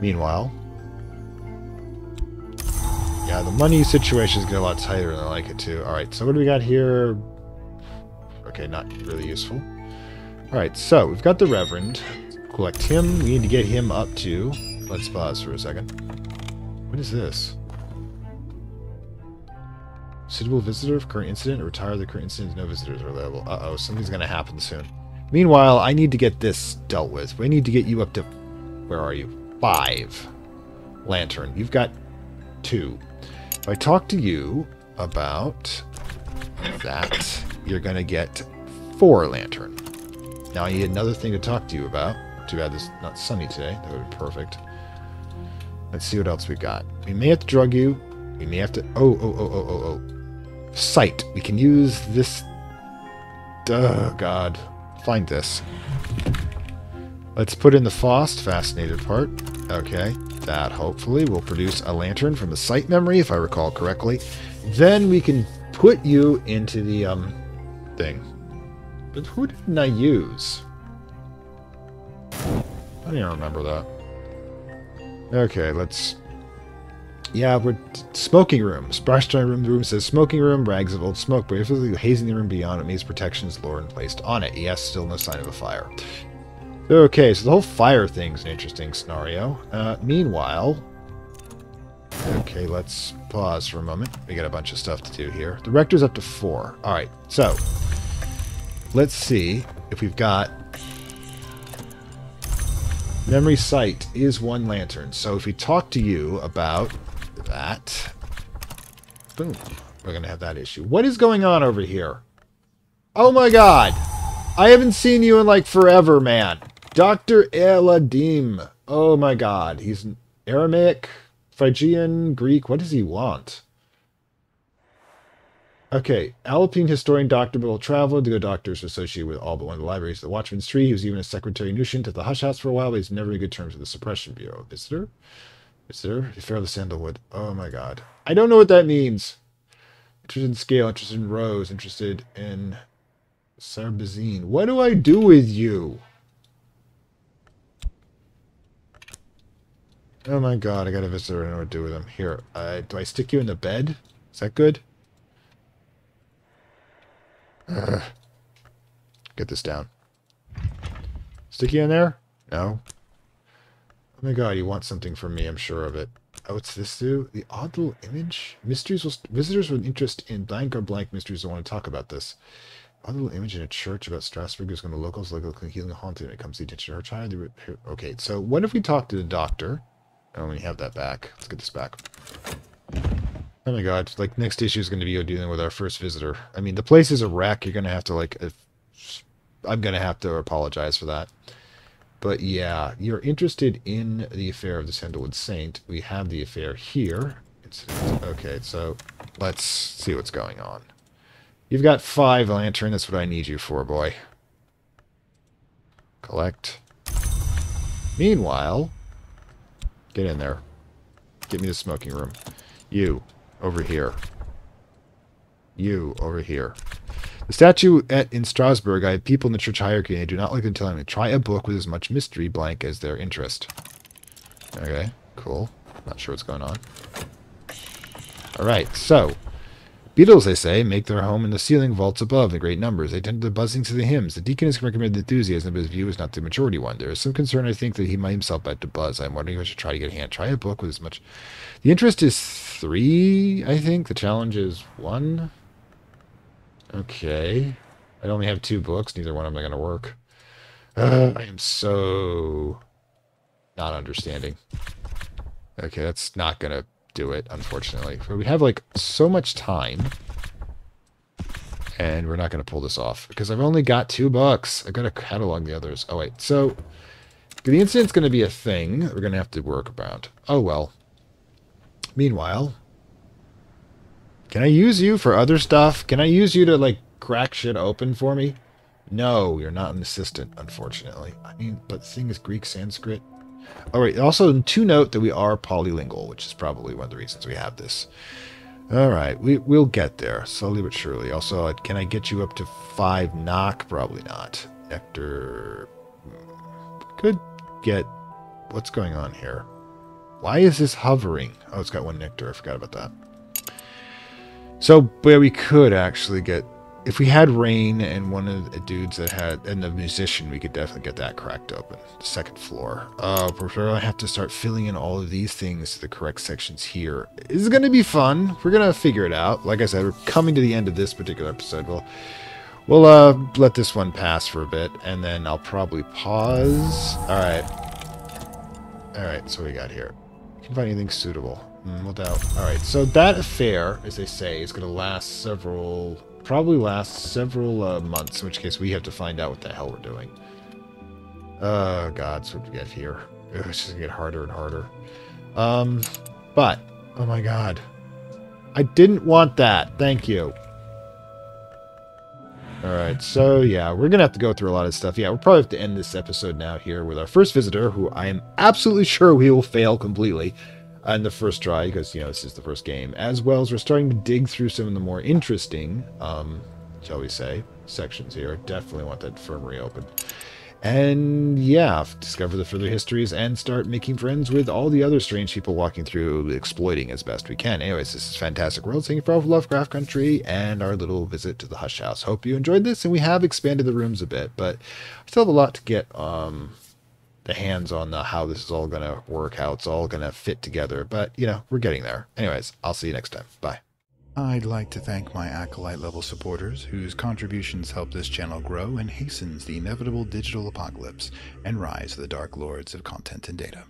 Meanwhile, yeah, the money situation's get a lot tighter and I like it too. Alright, so what do we got here? Okay, not really useful. Alright, so we've got the Reverend. Collect him. We need to get him up to... let's pause for a second. What is this? Suitable visitor of current incident, or retire the current incident if no visitors are available. Uh-oh, something's going to happen soon. Meanwhile, I need to get this dealt with. We need to get you up to... where are you? 5. Lantern. You've got 2. If I talk to you about that, you're going to get 4 lantern. Now I need another thing to talk to you about. Too bad it's not sunny today. That would have been perfect. Let's see what else we've got. We may have to drug you. We may have to... oh. Sight. We can use this... oh, god. Find this. Let's put in the fascinated part. Okay, that hopefully will produce a lantern from the sight memory, if I recall correctly. Then we can put you into the thing. But who didn't I use? I don't remember that. Okay, let's... yeah, we're smoking room. Splash dry room. The room says smoking room, rags of old smoke, but if hazing the room beyond, it means protections lore and placed on it. Yes, still no sign of a fire. Okay, so the whole fire thing's an interesting scenario. Meanwhile, okay, let's pause for a moment. We got a bunch of stuff to do here. The rector's up to 4. All right, so let's see if we've got memory sight is 1 lantern. So if we talk to you about that, boom, we're gonna have that issue. What is going on over here? Oh my god! I haven't seen you in like forever, man. Dr. El Adim. Oh my god. He's an Aramaic, Phrygian, Greek. What does he want? Okay, Alpine historian Dr. Bill Traveler, the good doctor is associated with all but one of the libraries of the Watchman's Tree. He was even a secretary nuisance at the Hush House for a while, but he's never in good terms with the Suppression Bureau. Is there? The Fair of the Sandalwood. Oh my god. I don't know what that means. Interested in scale, interested in rows, interested in Sarbazine. What do I do with you? Oh my god, I got a visitor. I don't know what to do with him. Here, do I stick you in the bed? Is that good? Get this down. Stick you in there? No. Oh my god, you want something from me, I'm sure of it. Oh, what's this do? The odd little image? Mysteries will... Visitors with interest in blank or blank mysteries will want to talk about this. Odd little image in a church about Strasbourg is going to locals like a healing haunting when it comes to the attention of her child. Okay, so what if we talk to the doctor? I only have that back. Let's get this back. Oh my god, like, next issue is going to be dealing with our first visitor. I mean, the place is a wreck. You're going to have to, like... I'm going to have to apologize for that. But yeah, you're interested in the affair of the Sandalwood Saint. We have the affair here. Okay, so let's see what's going on. You've got 5 lantern. That's what I need you for, boy. Collect. Meanwhile, get in there. Get me the smoking room. You, over here. You, over here. The statue in Strasbourg, I have people in the church hierarchy, and I do not like them telling me to try a book with as much mystery blank as their interest. Okay, cool. Not sure what's going on. Alright, so. Beetles, they say, make their home in the ceiling vaults above in great numbers. They tend to the buzzings of the hymns. The deacon is recommended enthusiasm, but his view is not the majority one. There is some concern, I think, that he might himself bet to buzz. I'm wondering if I should try to get a hand. Try a book with as much... The interest is 3, I think. The challenge is 1... Okay. I only have 2 books. Neither one of them are going to work. I am so not understanding. Okay, that's not going to do it, unfortunately. We have, like, so much time. And we're not going to pull this off. Because I've only got 2 books. I've got to catalog the others. Oh, wait. So, the incident's going to be a thing that we're going to have to work around. Oh, well. Meanwhile... Can I use you for other stuff? Can I use you to, like, crack shit open for me? No, you're not an assistant, unfortunately. I mean, but the thing is Greek, Sanskrit. All right, also to note that we are polylingual, which is probably one of the reasons we have this. All right, we'll get there, slowly but surely. Also, can I get you up to 5 knock? Probably not. Nectar... Could get... What's going on here? Why is this hovering? Oh, it's got 1 nectar. I forgot about that. So, but we could actually get, if we had Rain and one of the dudes that had, and the musician, we could definitely get that cracked open. The 2nd floor. We're gonna have to start filling in all of these things to the correct sections here. This is gonna be fun. We're gonna figure it out. Like I said, we're coming to the end of this particular episode. We'll let this one pass for a bit, and then I'll probably pause. Alright. Alright, so what we got here? You can find anything suitable. No doubt. Alright, so that affair, as they say, is going to last several... Probably last several months, in which case we have to find out what the hell we're doing. Oh, God, so what do we get here? Ugh, it's just going to get harder and harder. But, oh my god. I didn't want that. Thank you. Alright, so yeah, we're going to have to go through a lot of stuff. Yeah, we'll probably have to end this episode now here with our first visitor, who I am absolutely sure we will fail completely. And the first try, because, you know, this is the first game, as well as we're starting to dig through some of the more interesting, shall we say, sections here. Definitely want that infirmary open. And, yeah, discover the further histories and start making friends with all the other strange people walking through, exploiting as best we can. Anyways, this is Fantastic Worlds. Thank you for all of Lovecraft Country and our little visit to the Hush House. Hope you enjoyed this, and we have expanded the rooms a bit, but I still have a lot to get, the hands on the how this is all going to work, how it's all going to fit together. But, you know, we're getting there. Anyways, I'll see you next time. Bye. I'd like to thank my Acolyte level supporters whose contributions help this channel grow and hastens the inevitable digital apocalypse and rise of the dark lords of content and data.